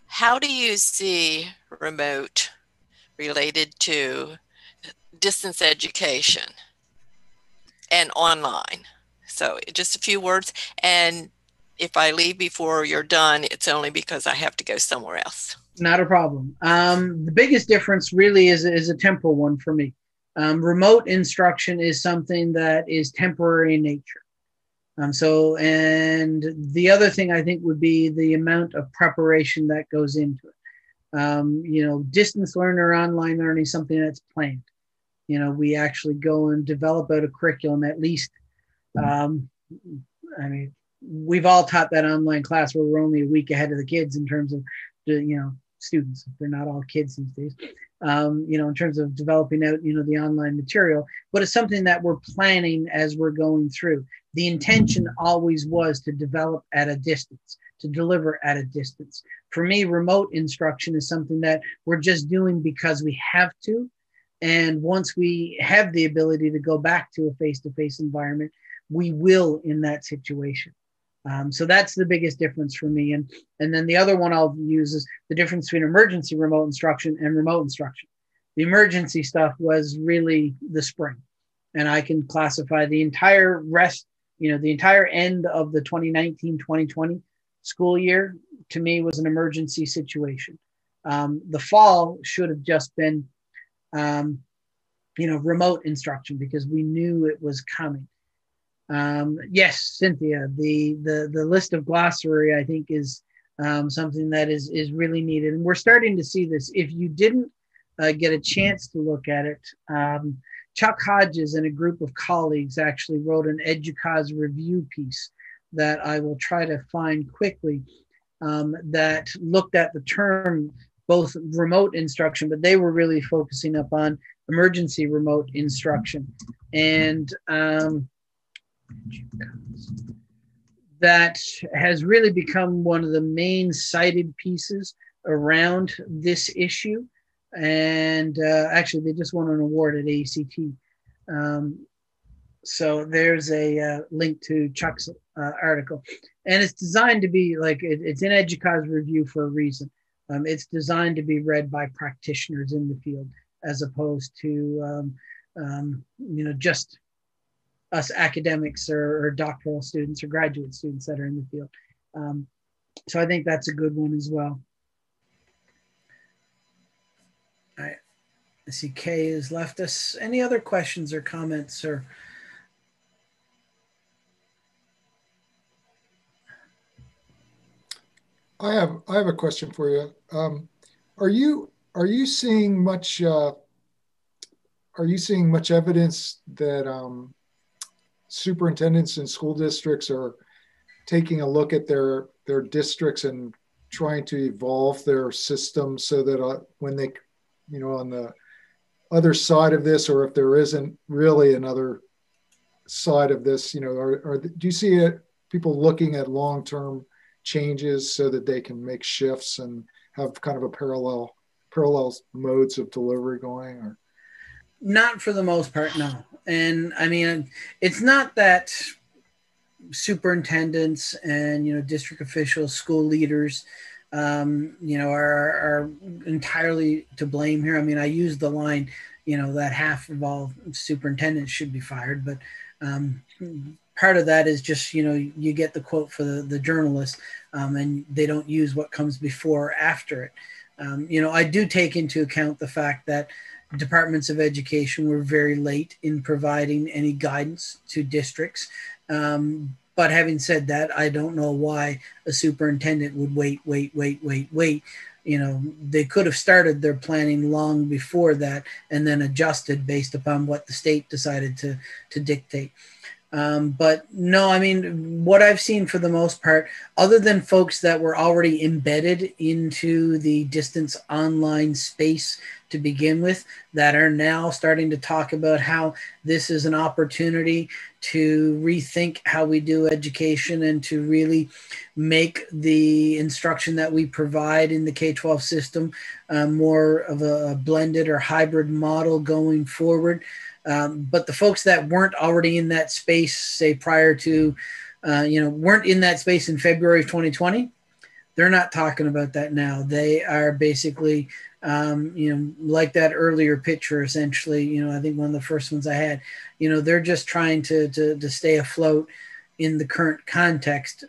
How do you see remote related to distance education and online? So just a few words, and if I leave before you're done, it's only because I have to go somewhere else. Not a problem. Um, the biggest difference really is, is a temporal one for me. Um, remote instruction is something that is temporary in nature. Um, so, and the other thing I think would be the amount of preparation that goes into it. Um, you know, distance learning or online learning is something that's planned. You know, we actually go and develop out a curriculum at least. Um, I mean, we've all taught that online class where we're only a week ahead of the kids in terms of, you know, students. They're not all kids these days, um, you know, in terms of developing out, you know, the online material. But it's something that we're planning as we're going through. The intention always was to develop at a distance, to deliver at a distance. For me, remote instruction is something that we're just doing because we have to. And once we have the ability to go back to a face-to-face environment, we will in that situation. Um, so that's the biggest difference for me. And, and then the other one I'll use is the difference between emergency remote instruction and remote instruction. The emergency stuff was really the spring. And I can classify the entire rest, you know, the entire end of the twenty nineteen twenty twenty school year to me was an emergency situation. Um, the fall should have just been, um, you know, remote instruction because we knew it was coming. Um, yes, Cynthia, the, the, the list of glossary, I think, is um, something that is, is really needed. And we're starting to see this. If you didn't uh, get a chance to look at it, um, Chuck Hodges and a group of colleagues actually wrote an EDUCAUSE review piece that I will try to find quickly um, that looked at the term both remote instruction, but they were really focusing upon emergency remote instruction. And um, that has really become one of the main cited pieces around this issue. And uh, actually, they just won an award at A C T. Um, so there's a uh, link to Chuck's uh, article. And it's designed to be like, it, it's in EDUCAUSE review for a reason. Um, it's designed to be read by practitioners in the field, as opposed to, um, um, you know, just us academics or, or doctoral students or graduate students that are in the field. Um, so I think that's a good one as well. All right. I see Kay has left us. Any other questions or comments? Or I have I have a question for you. Um, are you are you seeing much uh, are you seeing much evidence that um, superintendents and school districts are taking a look at their their districts and trying to evolve their system so that uh, when they, you know, on the other side of this, or if there isn't really another side of this, you know, are, are do you see it, people looking at long-term changes so that they can make shifts and have kind of a parallel parallel modes of delivery going? Or not for the most part, no. And I mean, it's not that superintendents and, you know, district officials, school leaders, um, you know, are, are entirely to blame here. I mean, I use the line, you know, that half of all superintendents should be fired. But um, part of that is just, you know, you get the quote for the, the journalist um, and they don't use what comes before or after it. Um, you know, I do take into account the fact that departments of education were very late in providing any guidance to districts. Um, but having said that, I don't know why a superintendent would wait, wait, wait, wait, wait. You know, they could have started their planning long before that and then adjusted based upon what the state decided to, to dictate. Um, but no, I mean, what I've seen for the most part, other than folks that were already embedded into the distance online space to begin with, that are now starting to talk about how this is an opportunity to rethink how we do education and to really make the instruction that we provide in the K twelve system uh, more of a blended or hybrid model going forward. Um, but the folks that weren't already in that space, say prior to, uh, you know, weren't in that space in February of twenty twenty, they're not talking about that now. They are basically, um, you know, like that earlier picture, essentially, you know, I think one of the first ones I had, you know, they're just trying to, to, to stay afloat in the current context,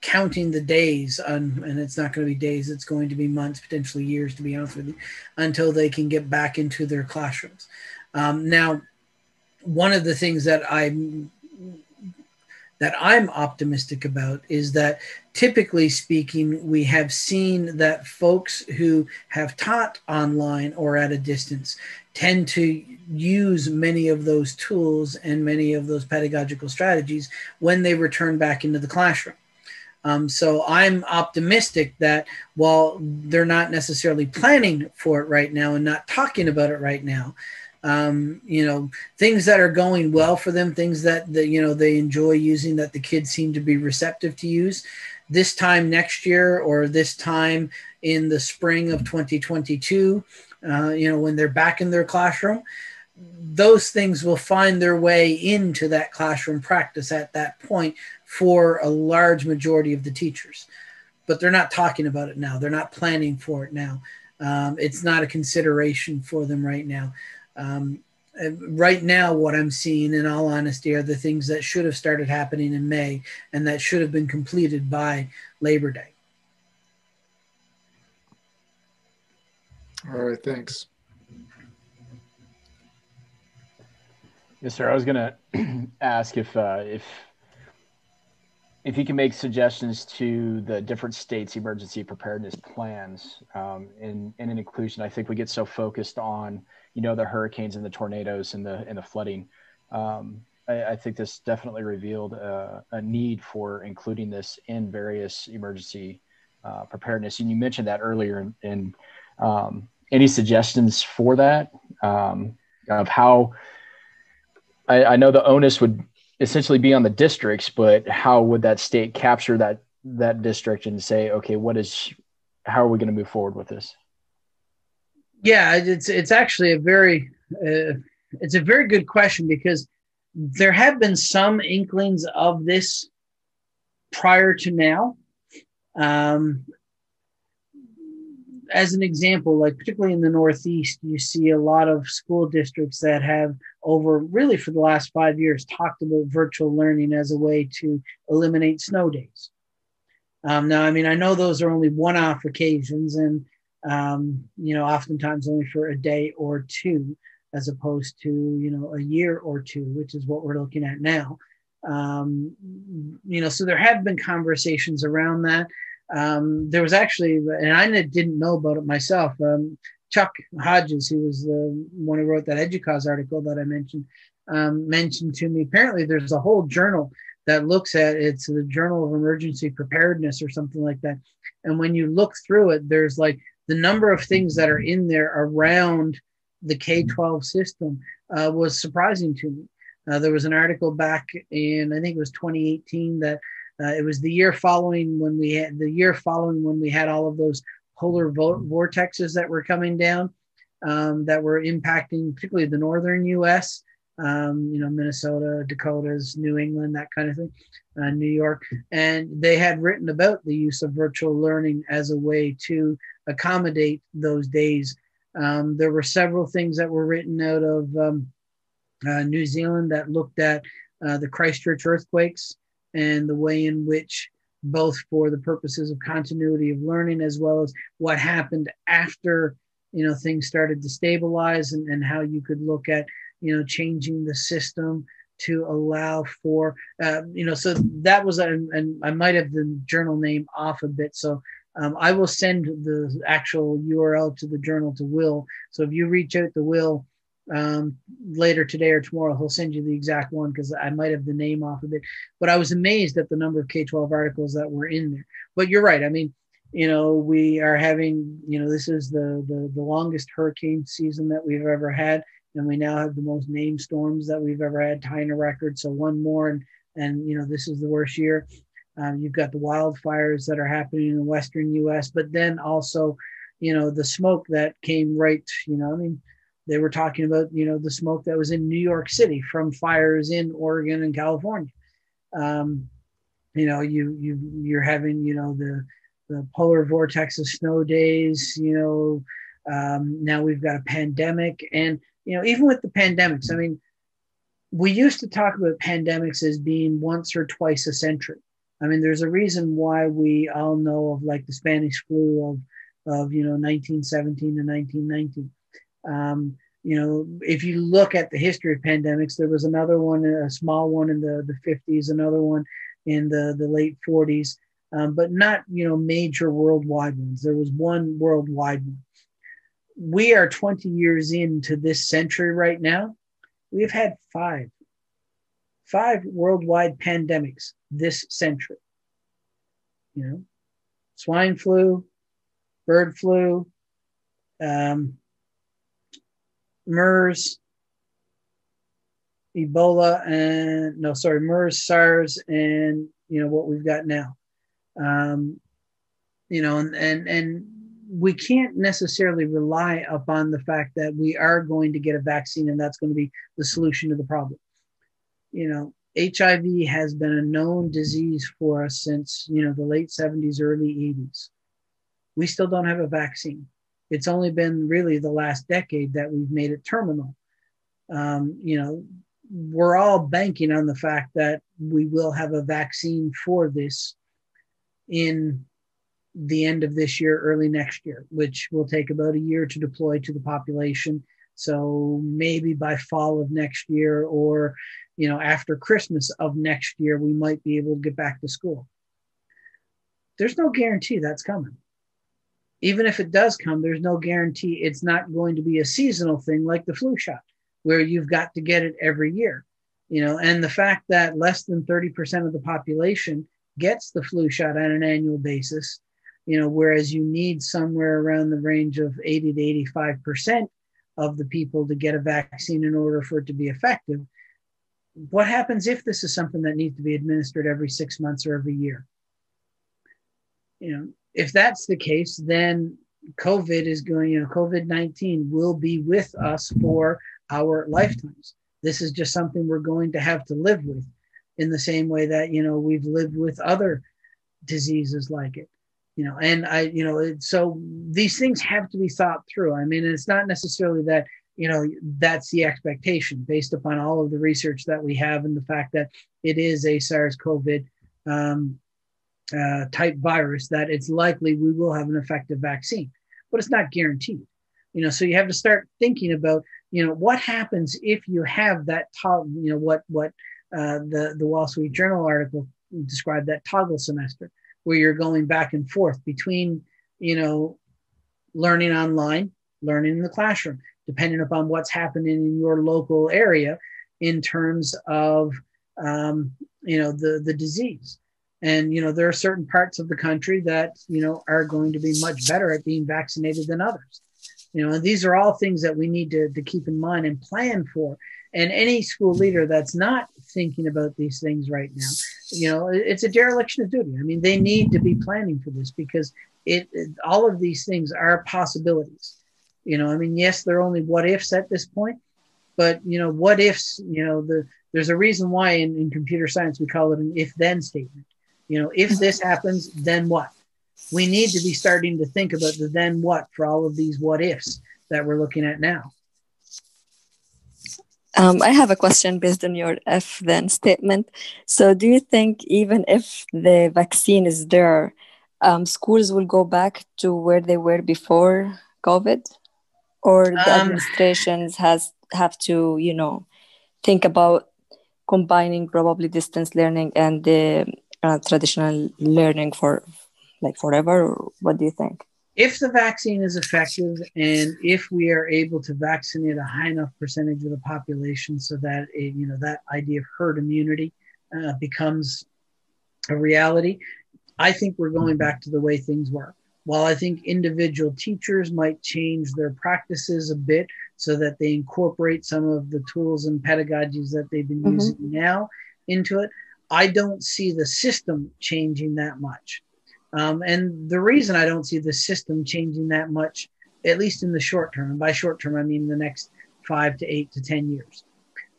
counting the days on, and it's not going to be days, it's going to be months, potentially years, to be honest with you, until they can get back into their classrooms. Um, now, one of the things that I'm, that I'm optimistic about is that, typically speaking, we have seen that folks who have taught online or at a distance tend to use many of those tools and many of those pedagogical strategies when they return back into the classroom. Um, so I'm optimistic that while they're not necessarily planning for it right now and not talking about it right now, um, you know, things that are going well for them, things that, that, you know, they enjoy using, that the kids seem to be receptive to use, this time next year or this time in the spring of twenty twenty-two, uh, you know, when they're back in their classroom, those things will find their way into that classroom practice at that point for a large majority of the teachers. But they're not talking about it now. They're not planning for it now. Um, it's not a consideration for them right now. Um, right now, what I'm seeing, in all honesty, are the things that should have started happening in May and that should have been completed by Labor Day. All right, thanks. Yes, sir. I was going to ask if uh, if if you can make suggestions to the different states' emergency preparedness plans, um, in in inclusion. I think we get so focused on, you know, the hurricanes and the tornadoes and the and the flooding. Um, I, I think this definitely revealed a, a need for including this in various emergency uh, preparedness. And you mentioned that earlier. And um, any suggestions for that, um, of how? I, I know the onus would essentially be on the districts, but how would that state capture that that district and say, okay, what is, how are we going to move forward with this? Yeah, it's it's actually a very uh, it's a very good question, because there have been some inklings of this prior to now. Um, as an example, like particularly in the Northeast, you see a lot of school districts that have, over really for the last five years, talked about virtual learning as a way to eliminate snow days. Um, now, I mean, I know those are only one-off occasions and, um, you know, oftentimes only for a day or two, as opposed to, you know, a year or two, which is what we're looking at now. Um, you know, so there have been conversations around that. Um, there was actually, and I didn't know about it myself, um, Chuck Hodges, who was the one who wrote that EDUCAUSE article that I mentioned, um, mentioned to me, apparently there's a whole journal that looks at, it's the Journal of Emergency Preparedness or something like that. And when you look through it, there's like the number of things that are in there around the K twelve system uh, was surprising to me. Uh, there was an article back in, I think it was twenty eighteen, that Uh, it was the year following when we had the year following when we had all of those polar vo vortexes that were coming down, um, that were impacting particularly the northern U S, um, you know, Minnesota, Dakotas, New England, that kind of thing, uh, New York. And they had written about the use of virtual learning as a way to accommodate those days. Um, there were several things that were written out of um, uh, New Zealand that looked at uh, the Christchurch earthquakes and the way in which, both for the purposes of continuity of learning as well as what happened after, you know, things started to stabilize, and, and how you could look at, you know, changing the system to allow for, uh, you know, so that was, and I might have the journal name off a bit. So um, I will send the actual U R L to the journal to Will. So if you reach out to Will, um later today or tomorrow, he'll send you the exact one, because I might have the name off of it. But I was amazed at the number of K twelve articles that were in there. But you're right, I mean, you know, we are having, you know, this is the the, the longest hurricane season that we've ever had, and we now have the most named storms that we've ever had, tying a record. So one more, and and you know, this is the worst year. Um, you've got the wildfires that are happening in the western U S, but then also, you know, the smoke that came right, you know, I mean, They were talking about, you know, the smoke that was in New York City from fires in Oregon and California. Um, you know, you, you, you're having, you know, the, the polar vortex of snow days, you know, um, now we've got a pandemic. And, you know, even with the pandemics, I mean, we used to talk about pandemics as being once or twice a century. I mean, there's a reason why we all know of like the Spanish flu of, of you know, nineteen seventeen to nineteen nineteen. Um, you know, if you look at the history of pandemics, there was another one, a small one in the, the fifties, another one in the, the late forties, um, but not, you know, major worldwide ones. There was one worldwide one. We are twenty years into this century right now. We've had five, five worldwide pandemics this century. You know, swine flu, bird flu, um, MERS, Ebola, and no, sorry, MERS, SARS, and you know what we've got now. Um, you know, and and and we can't necessarily rely upon the fact that we are going to get a vaccine and that's going to be the solution to the problem. You know, H I V has been a known disease for us since, you know, the late seventies, early eighties. We still don't have a vaccine. It's only been really the last decade that we've made it terminal. Um, you know, we're all banking on the fact that we will have a vaccine for this in the end of this year, early next year, which will take about a year to deploy to the population. So maybe by fall of next year or, you know, after Christmas of next year, we might be able to get back to school. There's no guarantee that's coming. Even if it does come, there's no guarantee it's not going to be a seasonal thing like the flu shot, where you've got to get it every year. You know, and the fact that less than thirty percent of the population gets the flu shot on an annual basis, you know, whereas you need somewhere around the range of eighty to eighty-five percent of the people to get a vaccine in order for it to be effective. What happens if this is something that needs to be administered every six months or every year? You know, if that's the case, then COVID is going, you know, COVID nineteen will be with us for our lifetimes. This is just something we're going to have to live with in the same way that, you know, we've lived with other diseases like it. You know, and I, you know, it, so these things have to be thought through. I mean, it's not necessarily that, you know, that's the expectation based upon all of the research that we have and the fact that it is a SARS-CoV um, uh, type virus, that it's likely we will have an effective vaccine, but it's not guaranteed. You know, so you have to start thinking about, you know, what happens if you have that, to- you know, what, what uh, the, the Wall Street Journal article described, that toggle semester, where you're going back and forth between, you know, learning online, learning in the classroom, depending upon what's happening in your local area in terms of, um, you know, the, the disease. And, you know, there are certain parts of the country that, you know, are going to be much better at being vaccinated than others. You know, and these are all things that we need to, to keep in mind and plan for. And any school leader that's not thinking about these things right now, you know, it's a dereliction of duty. I mean, they need to be planning for this because it, it all of these things are possibilities. You know, I mean, yes, they're only what ifs at this point, but, you know, what ifs, you know, the, there's a reason why in, in computer science we call it an if-then statement. You know, if this happens, then what? We need to be starting to think about the then what for all of these what ifs that we're looking at now. Um, I have a question based on your if then statement. So do you think even if the vaccine is there, um, schools will go back to where they were before COVID? Or the um, administrations has have to, you know, think about combining probably distance learning and the uh, traditional learning for like forever? Or what do you think? If the vaccine is effective and if we are able to vaccinate a high enough percentage of the population so that, it, you know, that idea of herd immunity uh, becomes a reality, I think we're going back to the way things were. While I think individual teachers might change their practices a bit so that they incorporate some of the tools and pedagogies that they've been mm-hmm. using now into it, I don't see the system changing that much. Um, and the reason I don't see the system changing that much, at least in the short term, and by short term, I mean the next five to eight to ten years,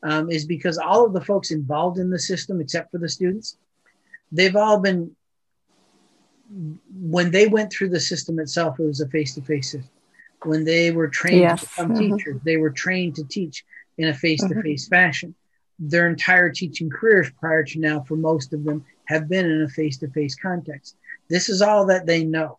um, is because all of the folks involved in the system, except for the students, they've all been, when they went through the system itself, it was a face-to-face system. When they were trained yes. to become mm-hmm. teachers, they were trained to teach in a face-to-face mm-hmm. fashion. Their entire teaching careers prior to now, for most of them, have been in a face-to-face context. This is all that they know.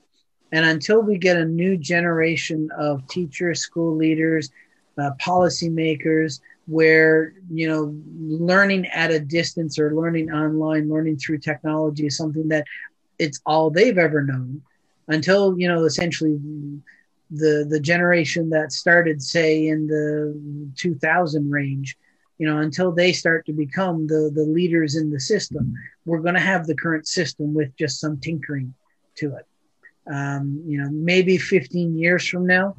And until we get a new generation of teachers, school leaders, uh, policymakers, where, you know, learning at a distance or learning online, learning through technology is something that it's all they've ever known, until, you know, essentially the, the generation that started, say, in the two thousand range, you know, until they start to become the, the leaders in the system, we're going to have the current system with just some tinkering to it. Um, you know, maybe fifteen years from now,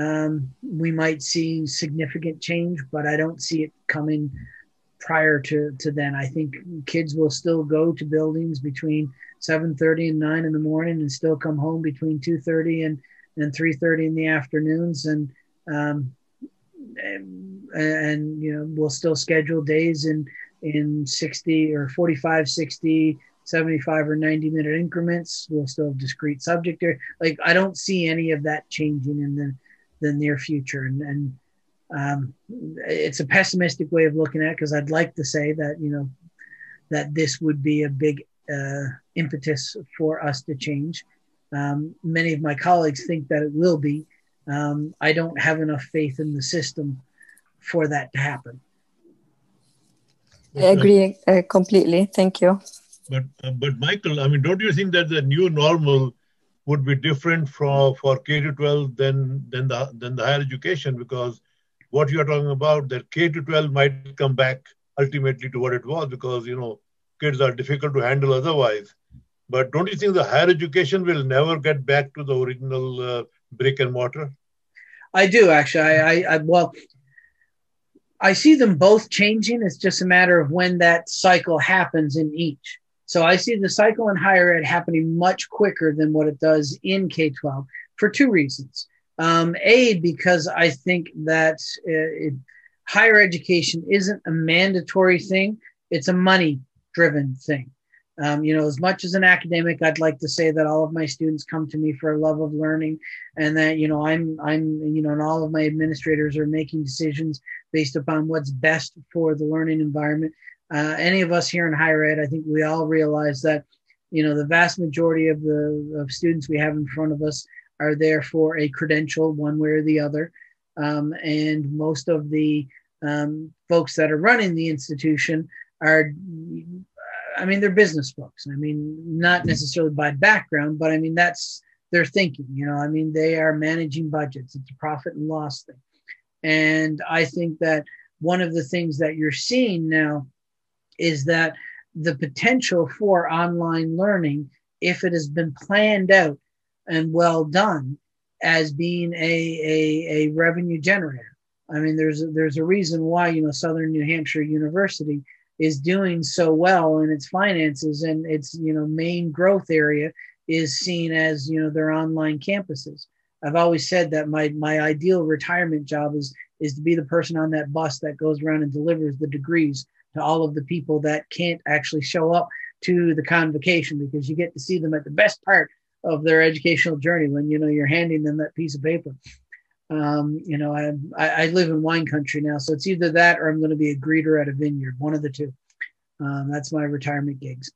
um, we might see significant change, but I don't see it coming prior to, to then. I think kids will still go to buildings between seven thirty and nine in the morning and still come home between two thirty and, and three thirty in the afternoons. And, um, And, and, you know, we'll still schedule days in, in sixty or forty-five, sixty, seventy-five or ninety minute increments. We'll still have discrete subject area. Like, I don't see any of that changing in the, the near future. And, and um, it's a pessimistic way of looking at it, because I'd like to say that, you know, that this would be a big uh, impetus for us to change. Um, many of my colleagues think that it will be. Um, I don't have enough faith in the system for that to happen. I agree uh, completely. Thank you. But, uh, but Michael, I mean, don't you think that the new normal would be different for, for K through twelve than, than, the, than the higher education? Because what you're talking about, that K through twelve might come back ultimately to what it was, because, you know, kids are difficult to handle otherwise. But don't you think the higher education will never get back to the original uh, brick and mortar? I do, actually. I, I, I well, I see them both changing. It's just a matter of when that cycle happens in each. So I see the cycle in higher ed happening much quicker than what it does in K twelve for two reasons. Um, A, because I think that uh, it, higher education isn't a mandatory thing. It's a money-driven thing. Um, you know, as much as an academic, I'd like to say that all of my students come to me for a love of learning, and that, you know, I'm, I'm, you know, and all of my administrators are making decisions based upon what's best for the learning environment. Uh, any of us here in higher ed, I think we all realize that, you know, the vast majority of the of students we have in front of us are there for a credential one way or the other. Um, and most of the um, folks that are running the institution are, I mean, they're business folks. I mean, not necessarily by background, but I mean, that's their thinking, you know, I mean, they are managing budgets. It's a profit and loss thing. And I think that one of the things that you're seeing now is that the potential for online learning, if it has been planned out and well done, as being a, a, a revenue generator. I mean, there's, there's a reason why, you know, Southern New Hampshire University is doing so well in its finances, and its, you know, main growth area is seen as, you know, their online campuses. I've always said that my my ideal retirement job is is to be the person on that bus that goes around and delivers the degrees to all of the people that can't actually show up to the convocation, because you get to see them at the best part of their educational journey when, you know, you're handing them that piece of paper. Um, you know, I, I live in wine country now, so it's either that or I'm going to be a greeter at a vineyard, one of the two. Um, that's my retirement gigs.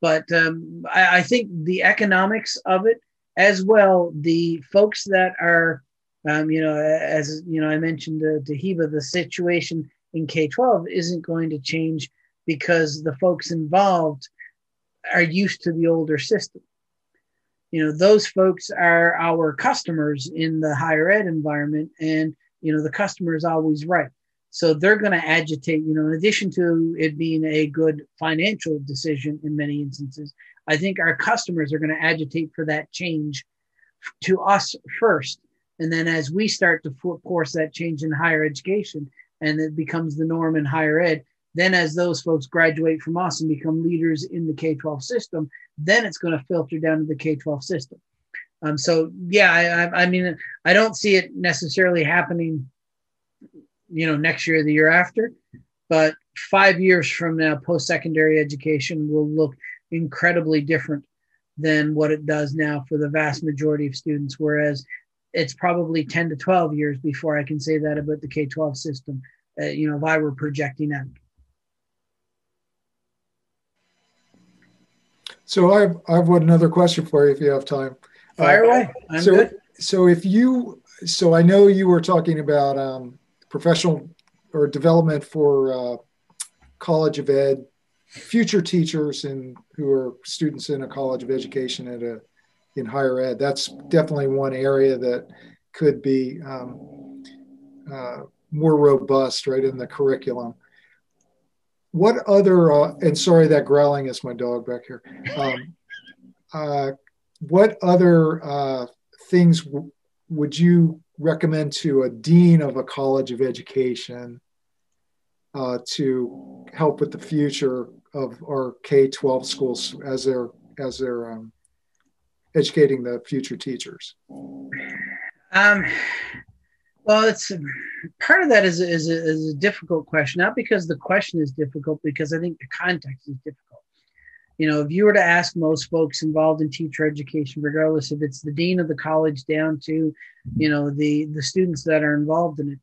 But um, I, I think the economics of it, as well, the folks that are, um, you know, as you know, I mentioned uh, to Hiba, the situation in K twelve isn't going to change because the folks involved are used to the older system. You know, those folks are our customers in the higher ed environment, and, you know, the customer is always right. So they're going to agitate, you know, in addition to it being a good financial decision in many instances, I think our customers are going to agitate for that change to us first. And then as we start to force that change in higher education, and it becomes the norm in higher ed, then as those folks graduate from us and become leaders in the K twelve system, then it's going to filter down to the K twelve system. Um, so, yeah, I, I mean, I don't see it necessarily happening you know, next year or the year after. But five years from now, post-secondary education will look incredibly different than what it does now for the vast majority of students, whereas it's probably ten to twelve years before I can say that about the K twelve system, uh, you know, if I were projecting out. So I've, I've got another question for you if you have time. Fire uh, away, I'm so, good. So if you, so I know you were talking about um, professional or development for uh, College of Ed, future teachers and who are students in a College of Education at a, in higher ed. That's definitely one area that could be um, uh, more robust, right, in the curriculum. What other, uh, and sorry, that growling is my dog back here. Um, uh, what other uh, things w would you recommend to a dean of a College of Education uh, to help with the future of our K twelve schools as they're, as they're um, educating the future teachers? Um, well, it's part of that is, is, is a difficult question, not because the question is difficult, because I think the context is difficult. You know, if you were to ask most folks involved in teacher education, regardless if it's the dean of the college down to, you know, the, the students that are involved in it,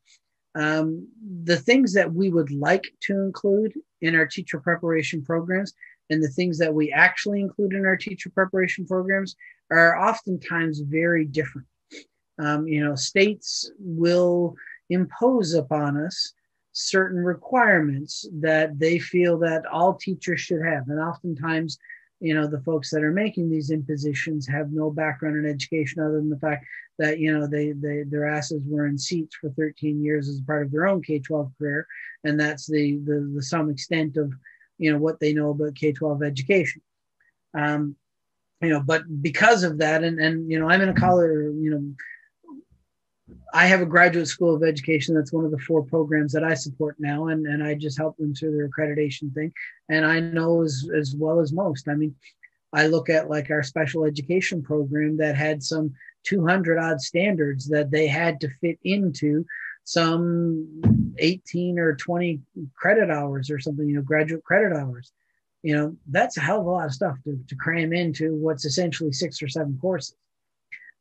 um, the things that we would like to include in our teacher preparation programs and the things that we actually include in our teacher preparation programs are oftentimes very different. Um, you know, states will impose upon us certain requirements that they feel that all teachers should have. And oftentimes, you know, the folks that are making these impositions have no background in education other than the fact that, you know, they, they their asses were in seats for thirteen years as part of their own K twelve career. And that's the, the, the some extent of, you know, what they know about K twelve education. Um, you know, but because of that, and, and, you know, I'm in a college, you know, I have a graduate school of education. That's one of the four programs that I support now. And, and I just help them through their accreditation thing. And I know as, as well as most, I mean, I look at like our special education program that had some two hundred odd standards that they had to fit into some eighteen or twenty credit hours or something, you know, graduate credit hours. You know, that's a hell of a lot of stuff to, to cram into what's essentially six or seven courses.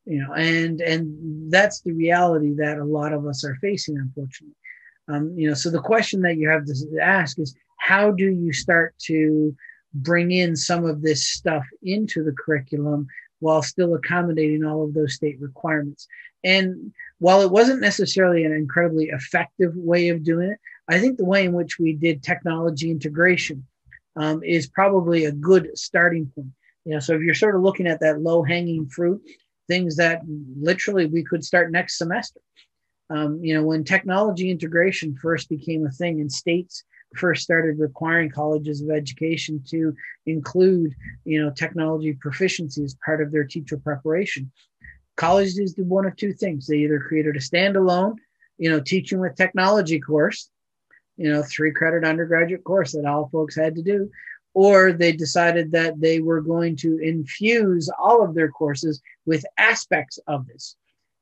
You know, and and that's the reality that a lot of us are facing, unfortunately. Um, you know, so the question that you have to ask is, how do you start to bring in some of this stuff into the curriculum while still accommodating all of those state requirements? And while it wasn't necessarily an incredibly effective way of doing it, I think the way in which we did technology integration um, is probably a good starting point. You know, so if you're sort of looking at that low-hanging fruit, things that literally we could start next semester. Um, you know, when technology integration first became a thing and states first started requiring colleges of education to include, you know, technology proficiency as part of their teacher preparation, colleges did one of two things. They either created a standalone, you know, teaching with technology course, you know, three credit undergraduate course that all folks had to do, or they decided that they were going to infuse all of their courses with aspects of this.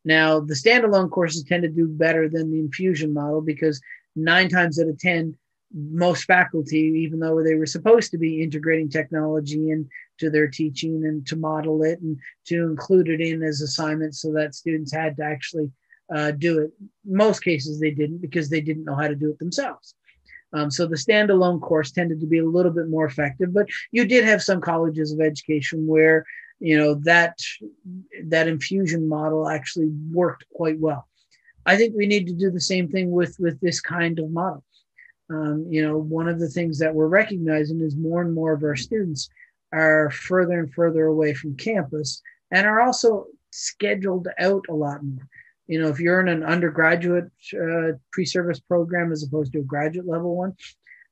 Now, the standalone courses tend to do better than the infusion model because nine times out of ten, most faculty, even though they were supposed to be integrating technology into their teaching and to model it and to include it in as assignments so that students had to actually uh, do it, most cases they didn't because they didn't know how to do it themselves. Um, so the standalone course tended to be a little bit more effective, but you did have some colleges of education where, you know, that, that infusion model actually worked quite well. I think we need to do the same thing with, with this kind of model. Um, you know, one of the things that we're recognizing is more and more of our students are further and further away from campus and are also scheduled out a lot more. You know, if you're in an undergraduate uh, pre-service program as opposed to a graduate level one,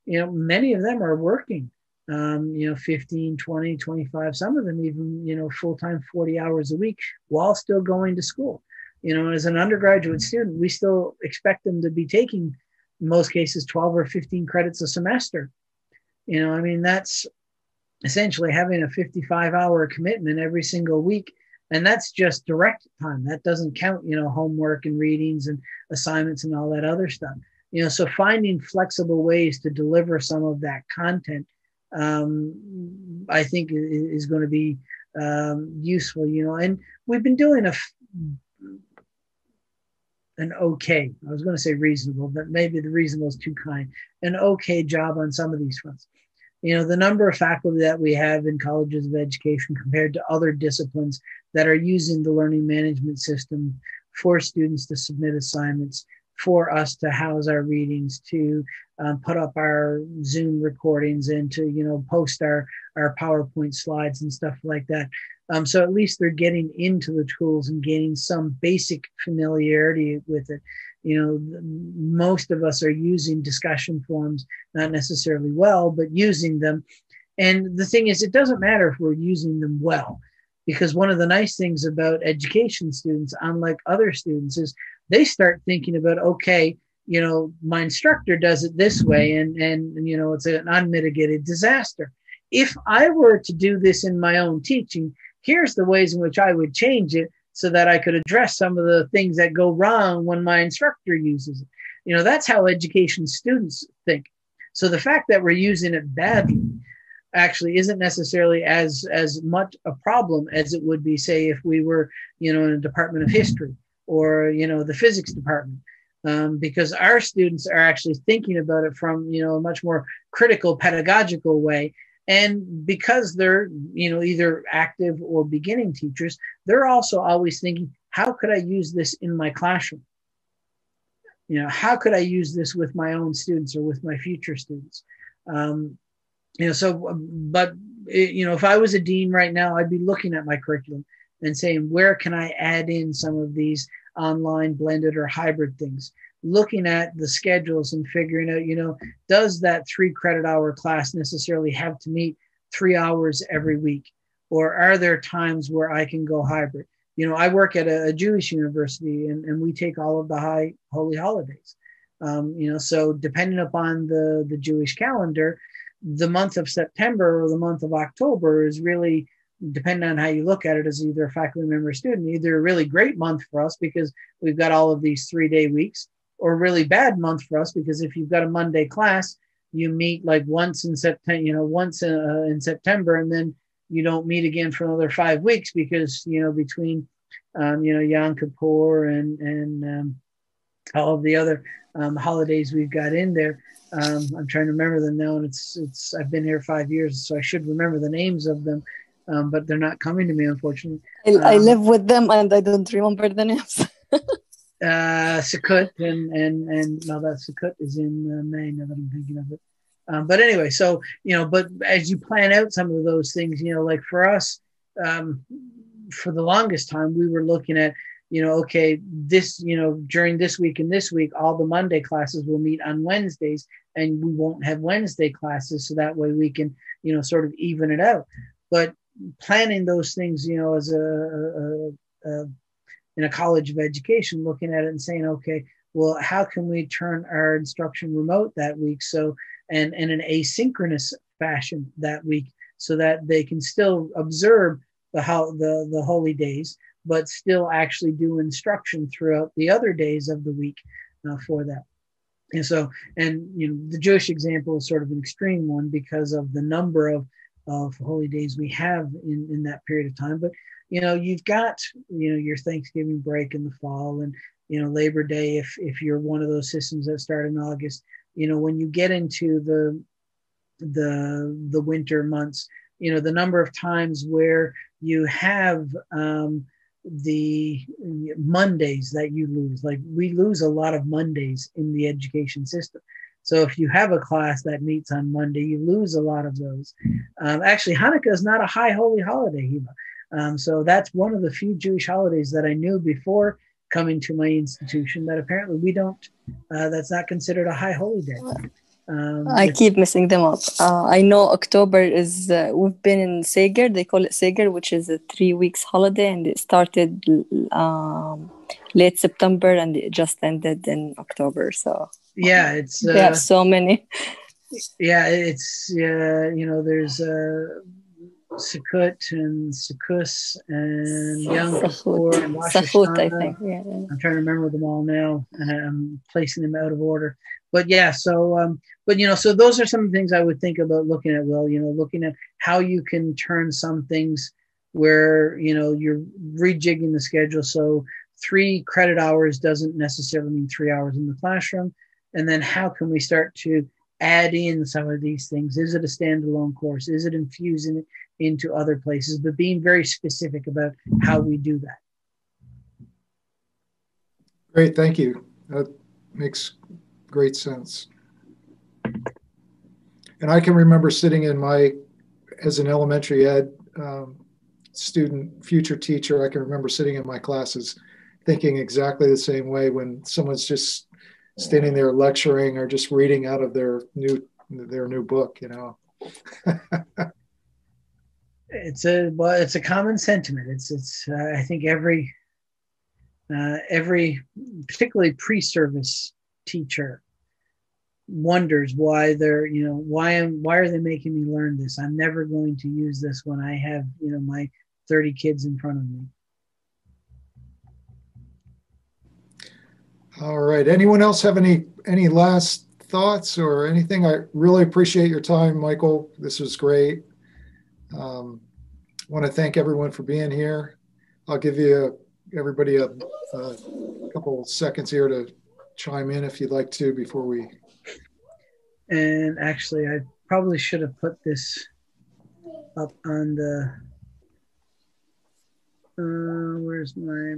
you know, many of them are working, um, you know, fifteen, twenty, twenty-five, some of them even, you know, full-time forty hours a week while still going to school. You know, as an undergraduate student, we still expect them to be taking, in most cases, twelve or fifteen credits a semester. You know, I mean, that's essentially having a fifty-five hour commitment every single week. And that's just direct time. That doesn't count, you know, homework and readings and assignments and all that other stuff. You know, so finding flexible ways to deliver some of that content, um, I think is going to be um, useful, you know, and we've been doing a, an okay, I was going to say reasonable, but maybe the reasonable is too kind, an okay job on some of these fronts. You know, the number of faculty that we have in colleges of education compared to other disciplines that are using the learning management system for students to submit assignments, for us to house our readings, to um, put up our Zoom recordings, and to, you know, post our, our PowerPoint slides and stuff like that. Um, so at least they're getting into the tools and gaining some basic familiarity with it. You know, most of us are using discussion forums, not necessarily well, but using them. And the thing is, it doesn't matter if we're using them well, because one of the nice things about education students, unlike other students, is they start thinking about, okay, you know, my instructor does it this way, and, and, and you know, it's an unmitigated disaster. If I were to do this in my own teaching, here's the ways in which I would change it so that I could address some of the things that go wrong when my instructor uses it. You know, that's how education students think. So the fact that we're using it badly actually isn't necessarily as, as much a problem as it would be, say, if we were, you know, in a department of history or, you know, the physics department, um, because our students are actually thinking about it from, you know, a much more critical pedagogical way. And because they're, you know, either active or beginning teachers, they're also always thinking, how could I use this in my classroom? You know, how could I use this with my own students or with my future students? Um, you know, so, but, you know, if I was a dean right now, I'd be looking at my curriculum and saying, where can I add in some of these online, blended, or hybrid things? Looking at the schedules and figuring out, you know, does that three credit hour class necessarily have to meet three hours every week? Or are there times where I can go hybrid? You know, I work at a, a Jewish university, and, and we take all of the high holy holidays. Um, you know, so depending upon the, the Jewish calendar, the month of September or the month of October is really, depending on how you look at it as either a faculty member or student, either a really great month for us because we've got all of these three day weeks, or really bad month for us, because if you've got a Monday class, you meet like once in September, you know, once in, uh, in September, and then you don't meet again for another five weeks because, you know, between, um, you know, Yom Kippur and, and um, all of the other um, holidays we've got in there. Um, I'm trying to remember them now, and it's, it's, I've been here five years, so I should remember the names of them, um, but they're not coming to me, unfortunately. I, um, I live with them and I don't remember the names. Uh, Sukkot and, and, and no, that Sukkot is in uh, May, now that I'm thinking of it. Um, but anyway, so, you know, but as you plan out some of those things, you know, like for us, um, for the longest time, we were looking at, you know, okay, this, you know, during this week and this week, all the Monday classes will meet on Wednesdays, and we won't have Wednesday classes. So that way we can, you know, sort of even it out. But planning those things, you know, as a, a, a in a college of education, looking at it and saying, okay, well, how can we turn our instruction remote that week? So, and, and in an asynchronous fashion that week, so that they can still observe the, how the, the holy days, but still actually do instruction throughout the other days of the week uh, for that. And so, and you know, the Jewish example is sort of an extreme one because of the number of, of holy days we have in, in that period of time. But you know, you've got, you know, your Thanksgiving break in the fall, and, you know, Labor Day, if, if you're one of those systems that start in August. You know, when you get into the, the, the winter months, you know, the number of times where you have um, the Mondays that you lose, like we lose a lot of Mondays in the education system. So if you have a class that meets on Monday, you lose a lot of those. Um, actually, Hanukkah is not a high holy holiday, Hiba. Um, so that's one of the few Jewish holidays that I knew before coming to my institution that apparently we don't, uh, that's not considered a high holy day. Um, I keep messing them up. Uh, I know October is, uh, we've been in Seger, they call it Seger, which is a three weeks holiday, and it started um, late September and it just ended in October. So yeah, it's, uh, we have so many. Yeah, it's, uh, you know, there's, uh, Sukkot and Sukkus and Yom Kippur and Rosh Hashanah. I think. Yeah, yeah. I'm trying to remember them all now. I'm placing them out of order. But yeah, so, um, but you know, so those are some of the things I would think about looking at, Will, you know, looking at how you can turn some things where, you know, you're rejigging the schedule. So three credit hours doesn't necessarily mean three hours in the classroom. And then how can we start to add in some of these things? Is it a standalone course? Is it infusing it into other places? But being very specific about how we do that. Great, thank you. That makes great sense. And I can remember sitting in my, as an elementary ed um, student, future teacher, I can remember sitting in my classes thinking exactly the same way when someone's just standing there lecturing or just reading out of their new their new book, you know. It's a well, it's a common sentiment. It's it's uh, I think every uh, every particularly pre-service teacher wonders why they're you know why am why are they making me learn this? I'm never going to use this when I have you know my thirty kids in front of me. All right. Anyone else have any any last thoughts or anything? I really appreciate your time, Michael. This was great. Um, I want to thank everyone for being here. I'll give you everybody a, a couple seconds here to chime in if you'd like to before we. And actually, I probably should have put this up on the. Uh, where's my.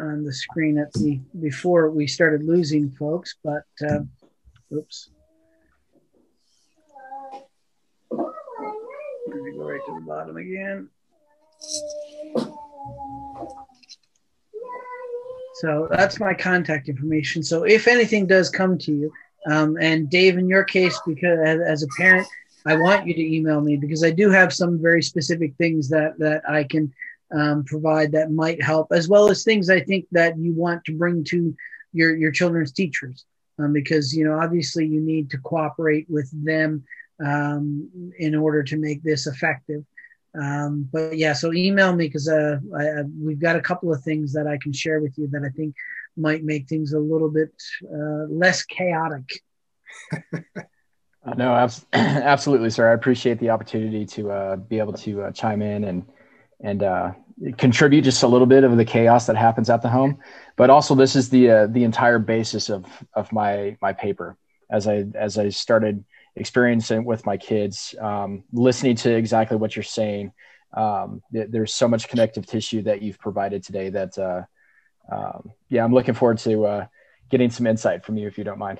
On the screen at the before we started losing folks, but uh, oops, let me go right to the bottom again. So that's my contact information. So if anything does come to you, um, and Dave, in your case, because as a parent, I want you to email me because I do have some very specific things that that I can. Um, provide that might help, as well as things I think that you want to bring to your, your children's teachers, um, because, you know, obviously you need to cooperate with them um, in order to make this effective. Um, but yeah, so email me because uh, we've got a couple of things that I can share with you that I think might make things a little bit uh, less chaotic. uh, no, abs absolutely, sir. I appreciate the opportunity to uh, be able to uh, chime in and and uh, contribute just a little bit of the chaos that happens at the home. But also this is the, uh, the entire basis of, of my, my paper. As I, as I started experiencing with my kids, um, listening to exactly what you're saying, um, th there's so much connective tissue that you've provided today that, uh, um, yeah, I'm looking forward to uh, getting some insight from you, if you don't mind.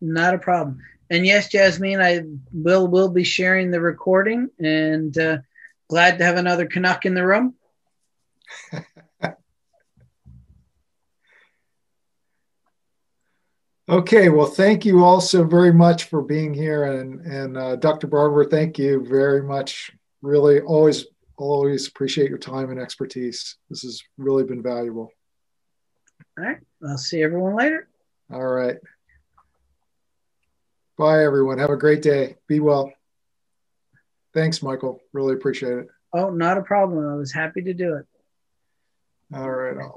Not a problem. And yes, Jasmine, I will, will be sharing the recording and, uh, glad to have another Canuck in the room. Okay, well, thank you all so very much for being here. And, and uh, Doctor Barbour, thank you very much. Really, always, always appreciate your time and expertise. This has really been valuable. All right, I'll see everyone later. All right. Bye, everyone. Have a great day. Be well. Thanks, Michael. Really appreciate it. Oh, not a problem. I was happy to do it. All right.